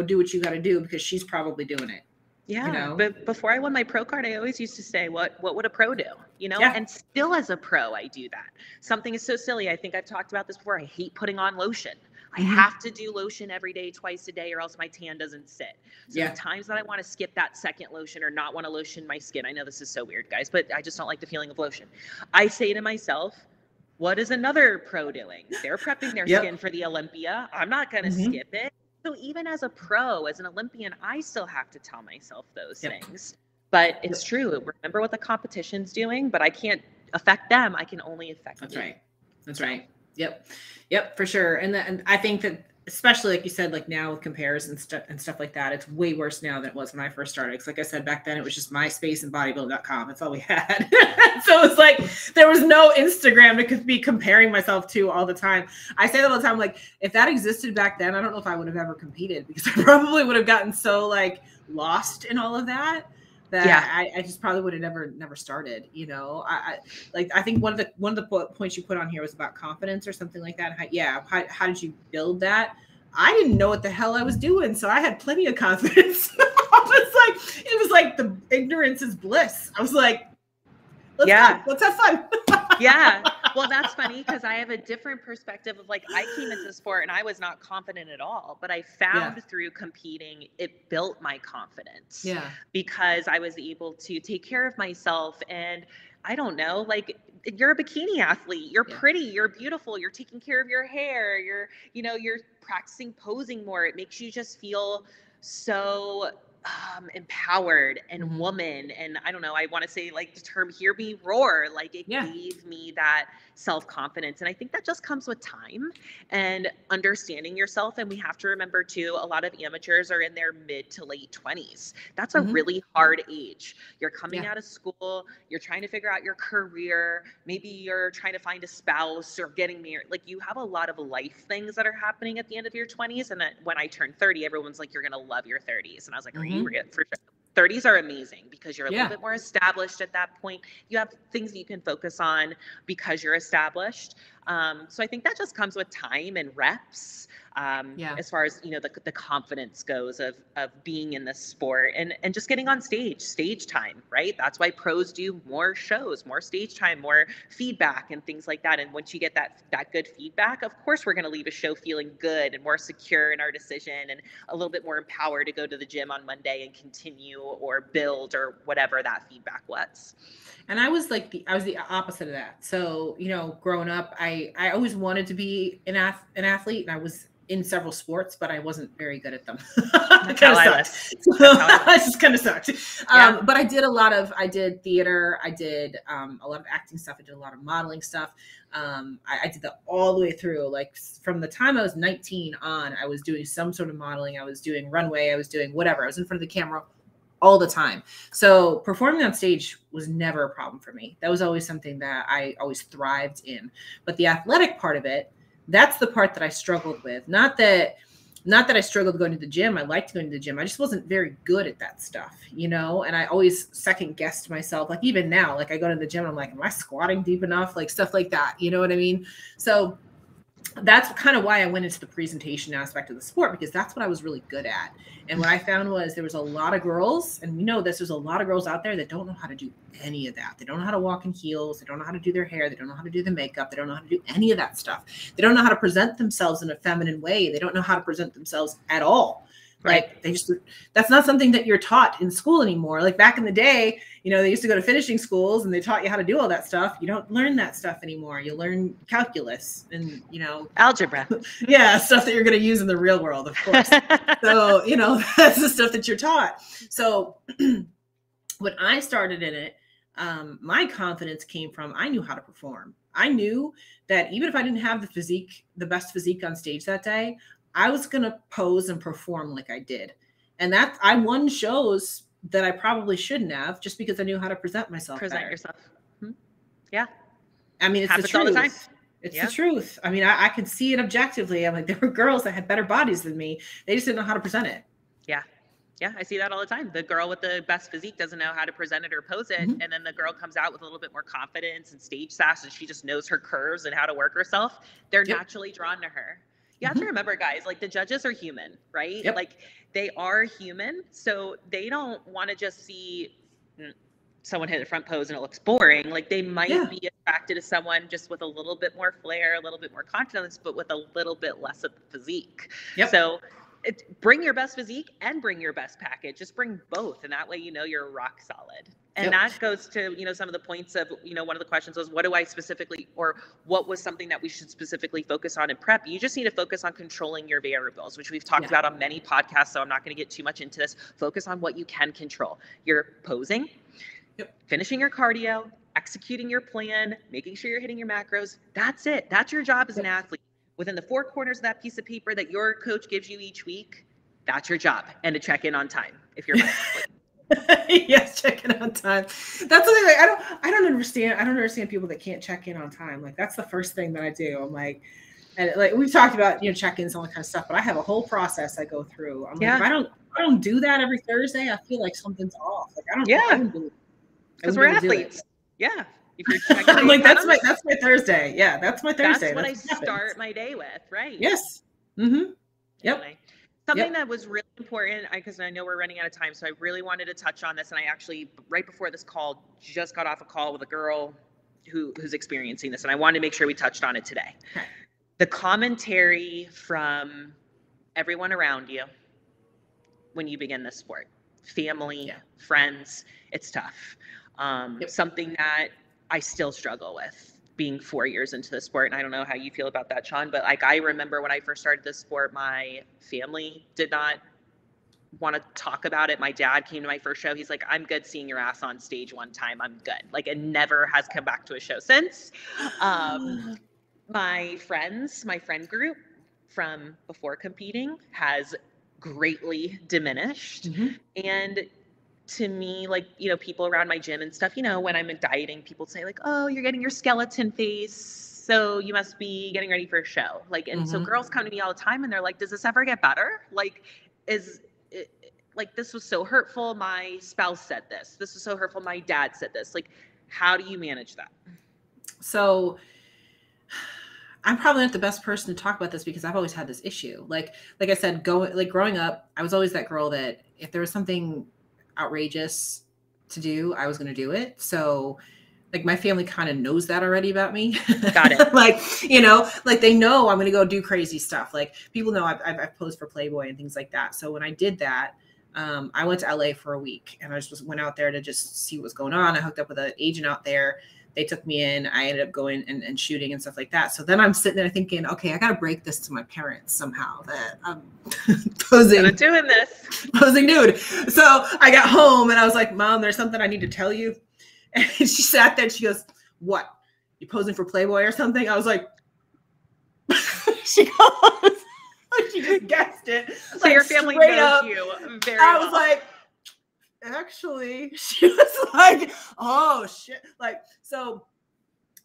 do what you got to do because she's probably doing it. Yeah. You know? But before I won my pro card, I always used to say, what would a pro do? You know, yeah. And still as a pro, I do that. Something is so silly. I think I've talked about this before. I hate putting on lotion. I have to do lotion every day, twice a day, or else my tan doesn't sit. So the times that I want to skip that second lotion or not want to lotion my skin, I know this is so weird, guys, but I just don't like the feeling of lotion. I say to myself, what is another pro doing? They're prepping their skin for the Olympia. I'm not going to skip it. So even as a pro, as an Olympian, I still have to tell myself those things. But it's true. Remember what the competition's doing, but I can't affect them. I can only affect them. That's right. That's right. Yep. Yep. For sure. And I think that especially like you said, like now with compares and stuff like that, it's way worse now than it was when I first started. Cause like I said, back then it was just MySpace and bodybuild.com. That's all we had. So it's like, there was no Instagram to be comparing myself to all the time. I say that all the time. Like if that existed back then, I don't know if I would have ever competed because I probably would have gotten so like lost in all of that. I just probably would have never started, you know. I think one of the points you put on here was about confidence or something like that. How did you build that? I didn't know what the hell I was doing, so I had plenty of confidence. It was like the ignorance is bliss. I was like, let's have fun. Yeah. Well, that's funny because I have a different perspective of like, I came into the sport and I was not confident at all, but I found through competing, it built my confidence because I was able to take care of myself. And I don't know, like you're a bikini athlete, you're pretty, you're beautiful, you're taking care of your hair, you're practicing posing more. It makes you just feel so empowered and woman. And I don't know, I want to say like the term hear me roar, like it gave me that self-confidence. And I think that just comes with time and understanding yourself. And we have to remember too, a lot of amateurs are in their mid to late 20s. That's a really hard age. You're coming out of school, you're trying to figure out your career. Maybe you're trying to find a spouse or getting married. Like you have a lot of life things that are happening at the end of your 20s. And then when I turned 30, everyone's like, you're going to love your 30s. And I was like, for sure. 30s are amazing because you're a little bit more established at that point. You have things that you can focus on because you're established. So I think that just comes with time and reps as far as, you know, the confidence goes of being in this sport and just getting on stage time, right? That's why pros do more shows, more stage time, more feedback and things like that. And once you get that good feedback, of course, we're going to leave a show feeling good and more secure in our decision and a little bit more empowered to go to the gym on Monday and continue or build or whatever that feedback was. And I was the opposite of that. So, you know, growing up, I always wanted to be an athlete, and I was in several sports, but I wasn't very good at them. I just kind of sucked. But I did theater. I did a lot of acting stuff. I did a lot of modeling stuff. I did that all the way through. Like from the time I was 19 on, I was doing some sort of modeling. I was doing runway. I was doing whatever. I was in front of the camera all the time. So performing on stage was never a problem for me. That was always something that I always thrived in. But the athletic part of it, that's the part that I struggled with. Not that I struggled going to the gym. I liked going to the gym. I just wasn't very good at that stuff, you know? And I always second guessed myself. Like even now, like I go to the gym and I'm like, am I squatting deep enough? Like stuff like that. You know what I mean? So that's kind of why I went into the presentation aspect of the sport, because that's what I was really good at. And what I found was there was a lot of girls, and we know this, there's a lot of girls out there that don't know how to do any of that. They don't know how to walk in heels. They don't know how to do their hair. They don't know how to do the makeup. They don't know how to do any of that stuff. They don't know how to present themselves in a feminine way. They don't know how to present themselves at all. Right. Like that's not something that you're taught in school anymore. Like back in the day, you know, they used to go to finishing schools and they taught you how to do all that stuff. You don't learn that stuff anymore. You learn calculus and, you know, algebra. Yeah. Stuff that you're going to use in the real world, of course. So, you know, that's the stuff that you're taught. So when I started in it, my confidence came from, I knew how to perform. I knew that even if I didn't have the physique, the best physique on stage that day, I was going to pose and perform like I did. And that I won shows that I probably shouldn't have just because I knew how to present myself. Present yourself better. Mm-hmm. Yeah. I mean, it's the truth. All the time. It's the truth. I mean, I could see it objectively. I'm like, there were girls that had better bodies than me. They just didn't know how to present it. Yeah. Yeah. I see that all the time. The girl with the best physique doesn't know how to present it or pose it. Mm-hmm. And then the girl comes out with a little bit more confidence and stage sass, and she just knows her curves and how to work herself. They're naturally drawn to her. You have to remember, guys, like the judges are human, right? Yep. Like they are human. So they don't want to just see someone hit a front pose and it looks boring. Like they might be attracted to someone just with a little bit more flair, a little bit more confidence, but with a little bit less of the physique. Yep. So bring your best physique and bring your best package. Just bring both. And that way, you know, you're rock solid. And that goes to, you know, some of the points of, you know, one of the questions was, what do I specifically, or what was something that we should specifically focus on in prep? You just need to focus on controlling your variables, which we've talked about on many podcasts. So I'm not going to get too much into this. Focus on what you can control. You're posing, finishing your cardio, executing your plan, making sure you're hitting your macros. That's it. That's your job as an athlete. Within the four corners of that piece of paper that your coach gives you each week, that's your job. And to check in on time if you're my athlete. Yes, check in on time. That's something like I don't understand. I don't understand people that can't check in on time. Like that's the first thing that I do. I'm like, and like we've talked about, you know, check-ins and all that kind of stuff, but I have a whole process I go through. I'm like, if I don't do that every Thursday, I feel like something's off. Like I don't do it. Because we're athletes. Yeah. If you're checking I'm like that's my Thursday. Yeah, that's my Thursday. That's what I start my day with, right? Yes. Mm-hmm. Yep. Anyway. Something that was really important, because I know we're running out of time, so I really wanted to touch on this. And I actually, right before this call, just got off a call with a girl who's experiencing this. And I wanted to make sure we touched on it today. The commentary from everyone around you when you begin this sport, family, friends, it's tough. Something that I still struggle with. Being 4 years into the sport, and I don't know how you feel about that, Sean, but like I remember when I first started this sport, my family did not want to talk about it. My dad came to my first show. He's like, I'm good seeing your ass on stage one time. I'm good. Like it never has come back to a show since. My friends, my friend group from before competing has greatly diminished. Mm-hmm. And to me, like, you know, people around my gym and stuff, you know, when I'm dieting, people say like, oh, you're getting your skeleton phase, so you must be getting ready for a show. Like, and so girls come to me all the time and they're like, does this ever get better? Like, this was so hurtful. My spouse said this. This was so hurtful. My dad said this. Like, how do you manage that? So I'm probably not the best person to talk about this because I've always had this issue. Like I said, growing up, I was always that girl that if there was something outrageous to do, I was going to do it. So like my family kind of knows that already about me. Got it. Like, you know, like they know I'm going to go do crazy stuff. Like people know I've posed for Playboy and things like that. So when I did that, I went to LA for a week and I just went out there to just see what was going on. I hooked up with an agent out there. They took me in. I ended up going and shooting and stuff like that. So then I'm sitting there thinking, okay, I got to break this to my parents somehow that I'm posing nude. So I got home and I was like, Mom, there's something I need to tell you. And she sat there and she goes, what? You posing for Playboy or something? I was like, she goes, she just guessed it. So like, your family knows you very well. I was like, actually, she was like, oh shit. Like, so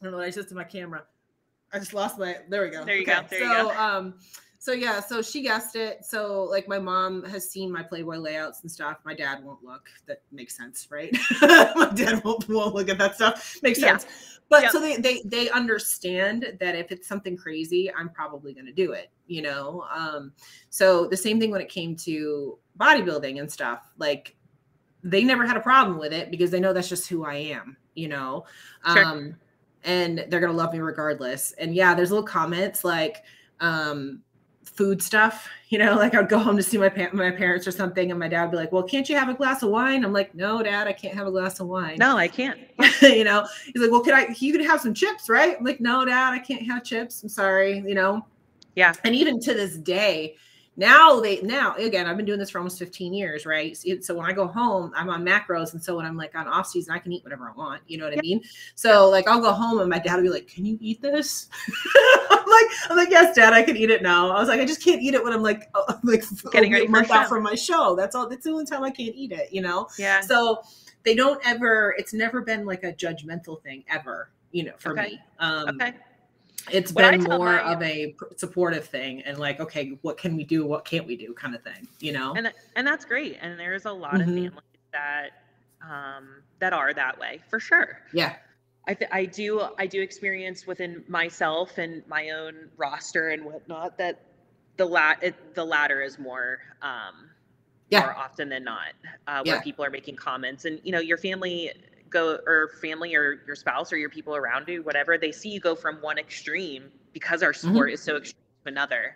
I don't know what I just did to my camera. I just lost my, there we go. There you go. There you go. So yeah, so she guessed it. So like my mom has seen my Playboy layouts and stuff. My dad won't look. That makes sense, right? My dad won't look at that stuff. Makes sense. But so they understand that if it's something crazy, I'm probably going to do it, you know? So the same thing when it came to bodybuilding and stuff, like, they never had a problem with it because they know that's just who I am, you know? And they're going to love me regardless. And yeah, there's little comments like, food stuff, you know, like I'd go home to see my parents or something. And my dad would be like, well, can't you have a glass of wine? I'm like, no, Dad, I can't have a glass of wine. No, I can't. You know, he's like, well, you could have some chips, right? I'm like, no, Dad, I can't have chips. I'm sorry. You know? Yeah. And even to this day, Now again, I've been doing this for almost 15 years, right? So when I go home, I'm on macros. And so when I'm like on off season, I can eat whatever I want. You know what I mean? So like, I'll go home and my dad will be like, can you eat this? I'm like, yes, Dad, I can eat it now. I was like, I just can't eat it when I'm like, getting ready from my show. That's all. That's the only time I can't eat it, you know? Yeah. So they don't ever, it's never been like a judgmental thing ever, you know, for me. Okay. It's been more of a supportive thing and like, okay, what can we do? What can't we do kind of thing, you know? And that's great. And there's a lot of families that, that are that way for sure. Yeah. I do experience within myself and my own roster and whatnot that the latter is more, more often than not, where people are making comments and, you know, your family or your spouse or your people around you, whatever, they see you go from one extreme because our sport is so extreme to another.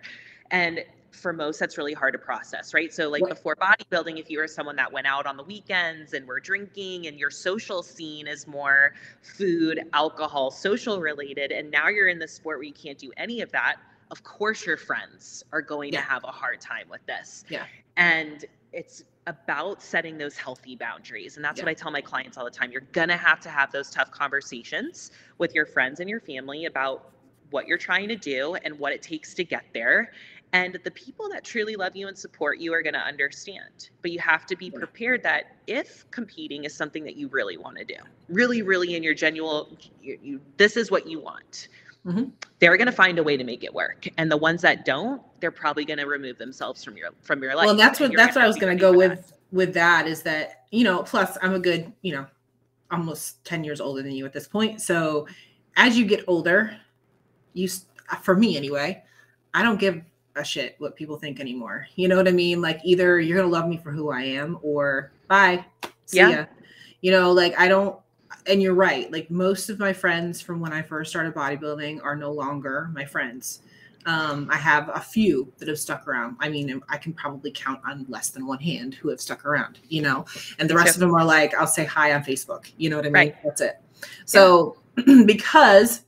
And for most, that's really hard to process, right? So like before bodybuilding, if you were someone that went out on the weekends and were drinking and your social scene is more food, alcohol, social related, and now you're in the sport where you can't do any of that, of course your friends are going to have a hard time with this. Yeah. And it's about setting those healthy boundaries. And that's what I tell my clients all the time. You're going to have those tough conversations with your friends and your family about what you're trying to do and what it takes to get there. And the people that truly love you and support you are going to understand, but you have to be prepared that if competing is something that you really want to do, really, really in your genuine, this is what you want. They're going to find a way to make it work. And the ones that don't, they're probably going to remove themselves from your life. Well, that's what I was going to go with that is that, you know, plus I'm a good, you know, almost 10 years older than you at this point. So as you get older, for me anyway, I don't give a shit what people think anymore. You know what I mean? Like either you're going to love me for who I am or bye. See ya. You know, like I don't, and you're right. Like most of my friends from when I first started bodybuilding are no longer my friends. I have a few that have stuck around. I mean, I can probably count on less than one hand who have stuck around, you know, and the rest of them are like, I'll say hi on Facebook. You know what I mean? Right. That's it. So because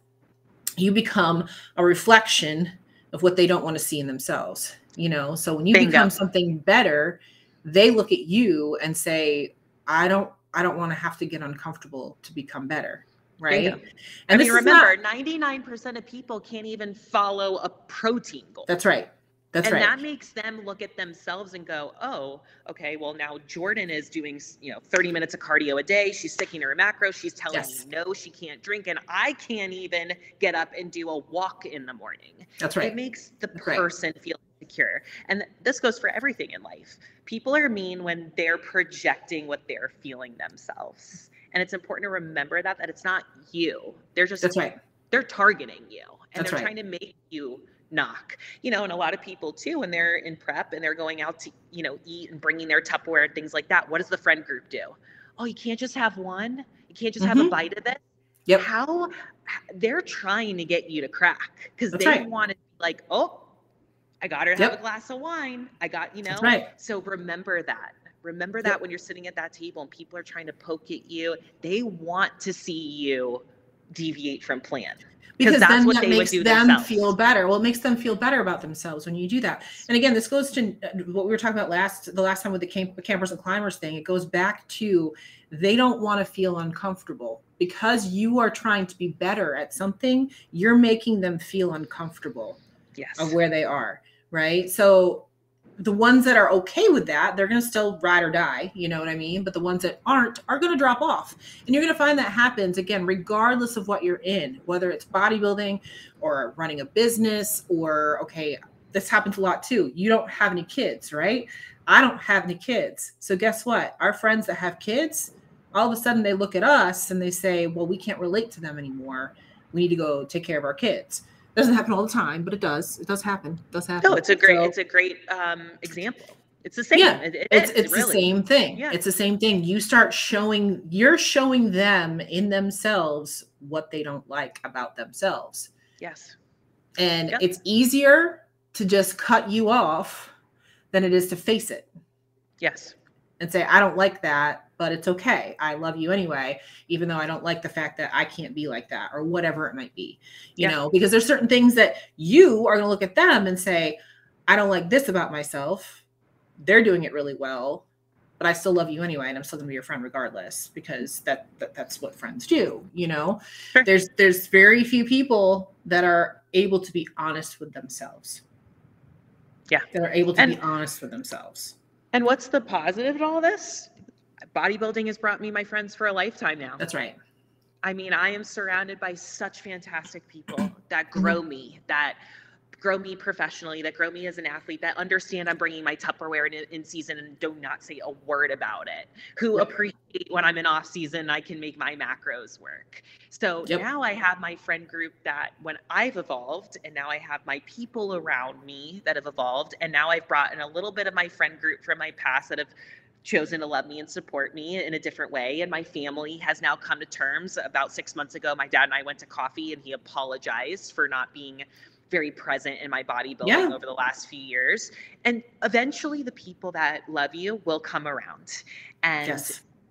you become a reflection of what they don't want to see in themselves, you know? So when you become something better, they look at you and say, I don't want to have to get uncomfortable to become better. Right. And I mean, remember 99% of people can't even follow a protein goal. That's right. And that makes them look at themselves and go, oh, okay, well now Jordan is doing, you know, 30 minutes of cardio a day. She's sticking to her macros. She's telling me no, she can't drink. And I can't even get up and do a walk in the morning. That's right. It makes the person feel secure. And this goes for everything in life. People are mean when they're projecting what they're feeling themselves. And it's important to remember that it's not you. They're just, they're targeting you and they're trying to make you knock, you know, and a lot of people too, when they're in prep and they're going out to, you know, eat and bringing their Tupperware and things like that. What does the friend group do? Oh, you can't just have one. You can't just have a bite of this. Yep. How they're trying to get you to crack because they want to be like, oh, I got her to have a glass of wine. I got, you know, so remember that. Remember that when you're sitting at that table and people are trying to poke at you, they want to see you deviate from plan. Because that's then what that makes them feel better. Well, it makes them feel better about themselves when you do that. And again, this goes to what we were talking about the last time with the campers and climbers thing. It goes back to they don't want to feel uncomfortable because you are trying to be better at something. You're making them feel uncomfortable of where they are, right? So the ones that are okay with that, they're going to still ride or die. You know what I mean? But the ones that aren't are going to drop off. And you're going to find that happens, again, regardless of what you're in, whether it's bodybuilding or running a business or, okay, this happens a lot too. You don't have any kids, right? I don't have any kids. So guess what? Our friends that have kids, all of a sudden they look at us and they say, well, we can't relate to them anymore. We need to go take care of our kids. Doesn't happen all the time, but it does. It does happen. It does happen. No, it's a great example. It's the same. Yeah, it's really the same thing. Yeah. It's the same thing. You start showing, you're showing them in themselves what they don't like about themselves. Yes. And it's easier to just cut you off than it is to face it. Yes. And say, I don't like that, but it's okay. I love you anyway, even though I don't like the fact that I can't be like that or whatever it might be, you know, because there's certain things that you are going to look at them and say, I don't like this about myself. They're doing it really well, but I still love you anyway. And I'm still gonna be your friend regardless, because that's what friends do. You know, sure. There's very few people that are able to be honest with themselves. Yeah. That are able to be honest with themselves. And what's the positive in all this? Bodybuilding has brought me my friends for a lifetime now. That's right. I mean, I am surrounded by such fantastic people that grow me, that grow me professionally, that grow me as an athlete, that understand I'm bringing my Tupperware in season and do not say a word about it, who appreciate when I'm in off season, I can make my macros work. So now I have my friend group that when I've evolved, and now I have my people around me that have evolved. And now I've brought in a little bit of my friend group from my past that have chosen to love me and support me in a different way. And my family has now come to terms. About 6 months ago, my dad and I went to coffee and he apologized for not being very present in my bodybuilding over the last few years. And eventually the people that love you will come around. And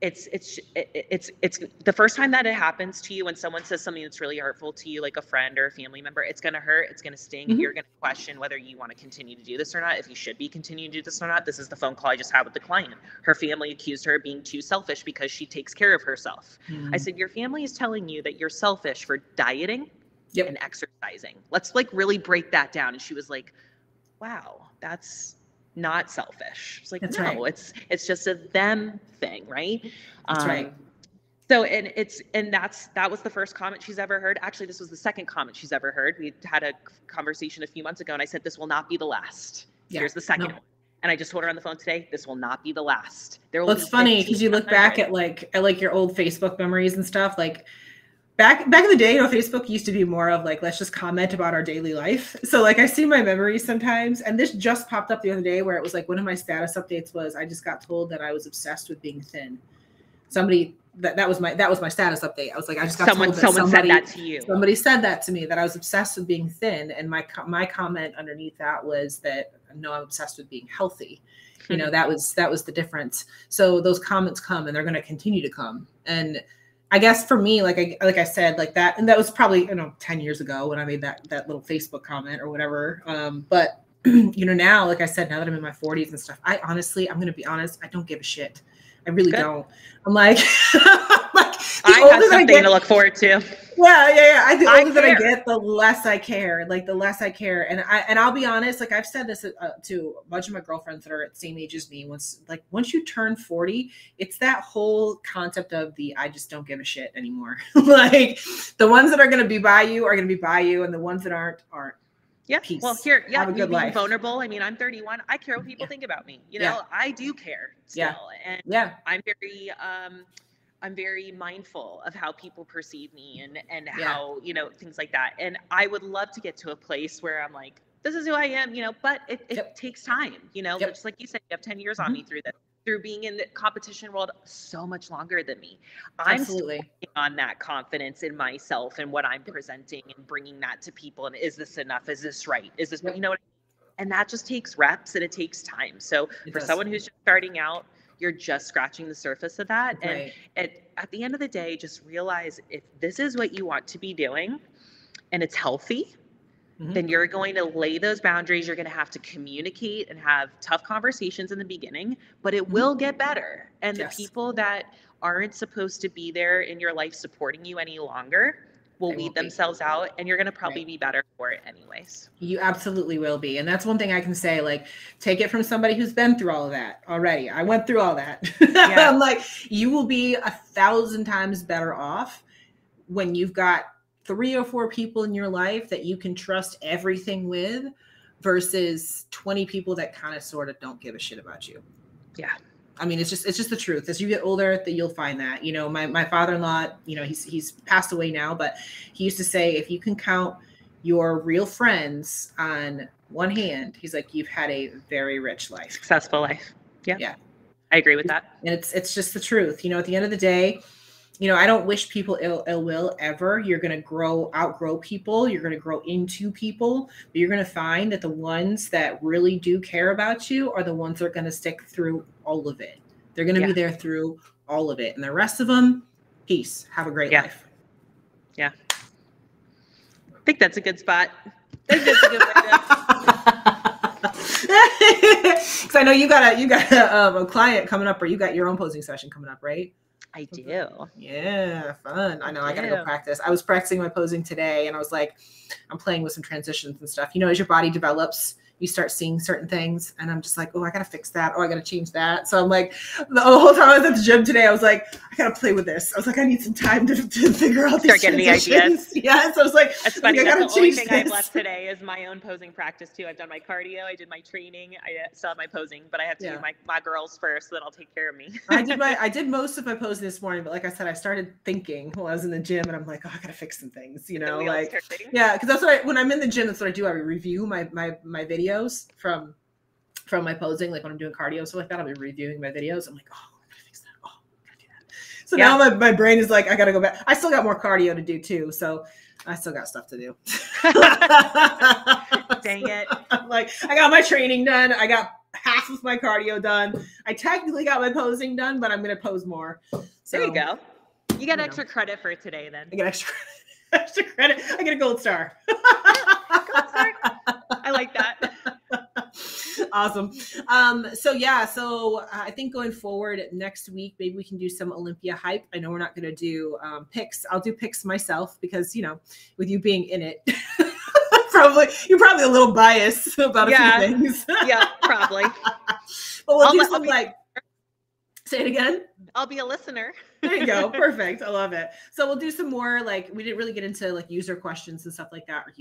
it's the first time that it happens to you, when someone says something that's really hurtful to you, like a friend or a family member, it's going to hurt. It's going to sting. Mm-hmm. You're going to question whether you want to continue to do this or not, if you should be continuing to do this or not. This is the phone call I just had with the client. Her family accused her of being too selfish because she takes care of herself. Mm-hmm. I said, your family is telling you that you're selfish for dieting and exercising. Let's like really break that down. And she was like, wow, that's not selfish. It's like, that's no, it's just a them thing. Right. That's right. So, and it's, and that was the first comment she's ever heard. Actually, this was the second comment she's ever heard. We had a conversation a few months ago and I said, this will not be the last. Yeah. Here's the second one. And I just told her on the phone today, this will not be the last. There will be funny. 'Cause you look back at your old Facebook memories and stuff. Like, Back in the day, you know, Facebook used to be more of like, let's just comment about our daily life. So like I see my memories sometimes, and this just popped up the other day where it was like one of my status updates was, I just got told that I was obsessed with being thin. Somebody that was my status update. I was like, I just got told that somebody said that to you. Somebody said that to me, that I was obsessed with being thin, and my comment underneath that was that no, I'm obsessed with being healthy. Mm-hmm. You know, that was the difference. So those comments come, and they're going to continue to come. And I guess for me, like I said, and that was probably, you know, 10 years ago when I made that little Facebook comment or whatever. But you know, now, like I said, now that I'm in my 40s and stuff, I honestly, I'm going to be honest, I don't give a shit. I really don't. I'm like, I have something to look forward to. Well, yeah. I think the older that I get, the less I care, And I'll be honest, like I've said this to a bunch of my girlfriends that are at the same age as me. Once you turn 40, it's that whole concept of I just don't give a shit anymore. Like the ones that are going to be by you are going to be by you. And the ones that aren't. Yeah. Peace. Well, here, yeah, you being vulnerable. I mean, I'm 31. I care what people think about me. You know, I do care still. Yeah. And I'm very, I'm very mindful of how people perceive me and how, you know, things like that. And I would love to get to a place where I'm like, this is who I am, you know, but it takes time, you know, just like you said, you have 10 years on me through this, through being in the competition world so much longer than me. I'm still working on that confidence in myself and what I'm presenting and bringing that to people. And is this enough? Is this right? Is this, you know what I mean? And that just takes reps and it takes time. So for someone who's just starting out, you're just scratching the surface of that. Right. And at the end of the day, just realize if this is what you want to be doing and it's healthy, then you're going to lay those boundaries. You're going to have to communicate and have tough conversations in the beginning, but it will get better. And the people that aren't supposed to be there in your life supporting you any longer will weed themselves out, and you're going to probably be better for it anyways. You absolutely will be. And that's one thing I can say, like, take it from somebody who's been through all of that already. I went through all that. Yeah. I'm like, you will be 1,000 times better off when you've got 3 or 4 people in your life that you can trust everything with versus 20 people that kind of sort of don't give a shit about you. Yeah. I mean, it's just the truth. As you get older, that you'll find that, you know, my father-in-law, you know, he's passed away now, but he used to say, if you can count your real friends on one hand, he's like, you've had a very rich life, successful life. Yeah. Yeah. I agree with that. And it's just the truth. You know, at the end of the day, you know, I don't wish people ill will ever. You're going to outgrow people. You're going to grow into people, but you're going to find that the ones that really do care about you are the ones that are going to stick through all of it. They're going to be there through all of it. And the rest of them, peace. Have a great life. Yeah. I think that's a good spot. Because I know you got a client coming up, or you got your own posing session coming up, right? I do. Yeah, fun. I know. I gotta go practice. I was practicing my posing today, and I was like, I'm playing with some transitions and stuff. You know, as your body develops, you start seeing certain things, and I'm just like, oh, I gotta fix that. Oh, I gotta change that. So I'm like, the whole time I was at the gym today, I was like, I gotta play with this. I was like, I need some time to figure out these transitions. Yeah. So I was like, that's funny. That's the only thing I've left today is my own posing practice too. I've done my cardio, I did my training, I still have my posing, but I have to do my girls first, so then I'll take care of me. I did most of my posing this morning, but like I said, I started thinking while I was in the gym, and I'm like, oh, I gotta fix some things, you know, like because that's what when I'm in the gym, that's what I do. I review my video. Videos from my posing, like when I'm doing cardio, so like that, I'll be reviewing my videos. I'm like, oh, I gotta fix that. Oh, I gotta do that. So now my brain is like, I gotta go back. I still got more cardio to do too, so I still got stuff to do. Dang it! I'm like, I got my training done. I got half of my cardio done. I technically got my posing done, but I'm gonna pose more. So there you go. You got extra credit for today, then. I got extra credit. I get a gold star. Gold star. I like that. Awesome. So I think going forward next week, maybe we can do some Olympia hype. I know we're not going to do picks. I'll do picks myself because, you know, with you being in it, you're probably a little biased about a few things. Yeah, probably. But we'll do some like, say it again. I'll be a listener. There you go. Perfect. I love it. So we'll do some more, like, we didn't really get into like user questions and stuff like that, or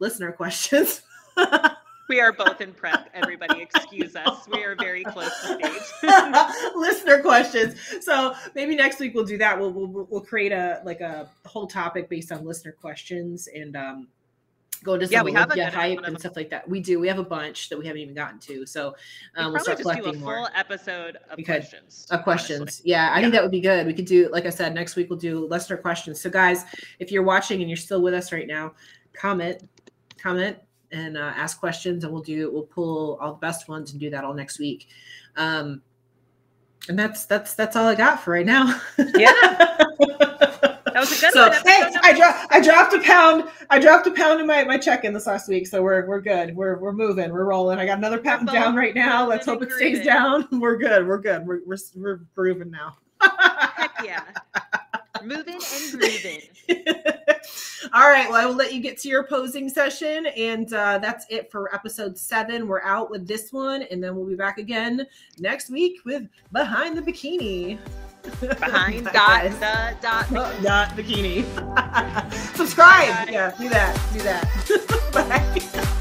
listener questions. We are both in prep. Everybody, excuse us. We are very close to stage. Listener questions. So maybe next week we'll do that. We'll create a whole topic based on listener questions and go into some Olympia hype and stuff like that. We do. We have a bunch that we haven't even gotten to. So we'll start collecting more. Probably just do a full episode of questions. Honestly. Yeah, I think that would be good. We could do, like I said, next week we'll do listener questions. So guys, if you're watching and you're still with us right now, comment. And ask questions, and we'll pull all the best ones and do that all next week. And that's all I got for right now. Yeah, that was a good one. Hey, I dropped a pound in my check-in this last week, so we're good. We're moving. We're rolling. I got another pound down right now. Let's hope it stays down. We're good. We're good. We're grooving now. Heck yeah. Moving and grooving. All right. Well, I will let you get to your posing session. And that's it for episode 7. We're out with this one. And then we'll be back again next week with Behind the Bikini. Behind dot bikini. Subscribe. Bye. Yeah, do that. Bye.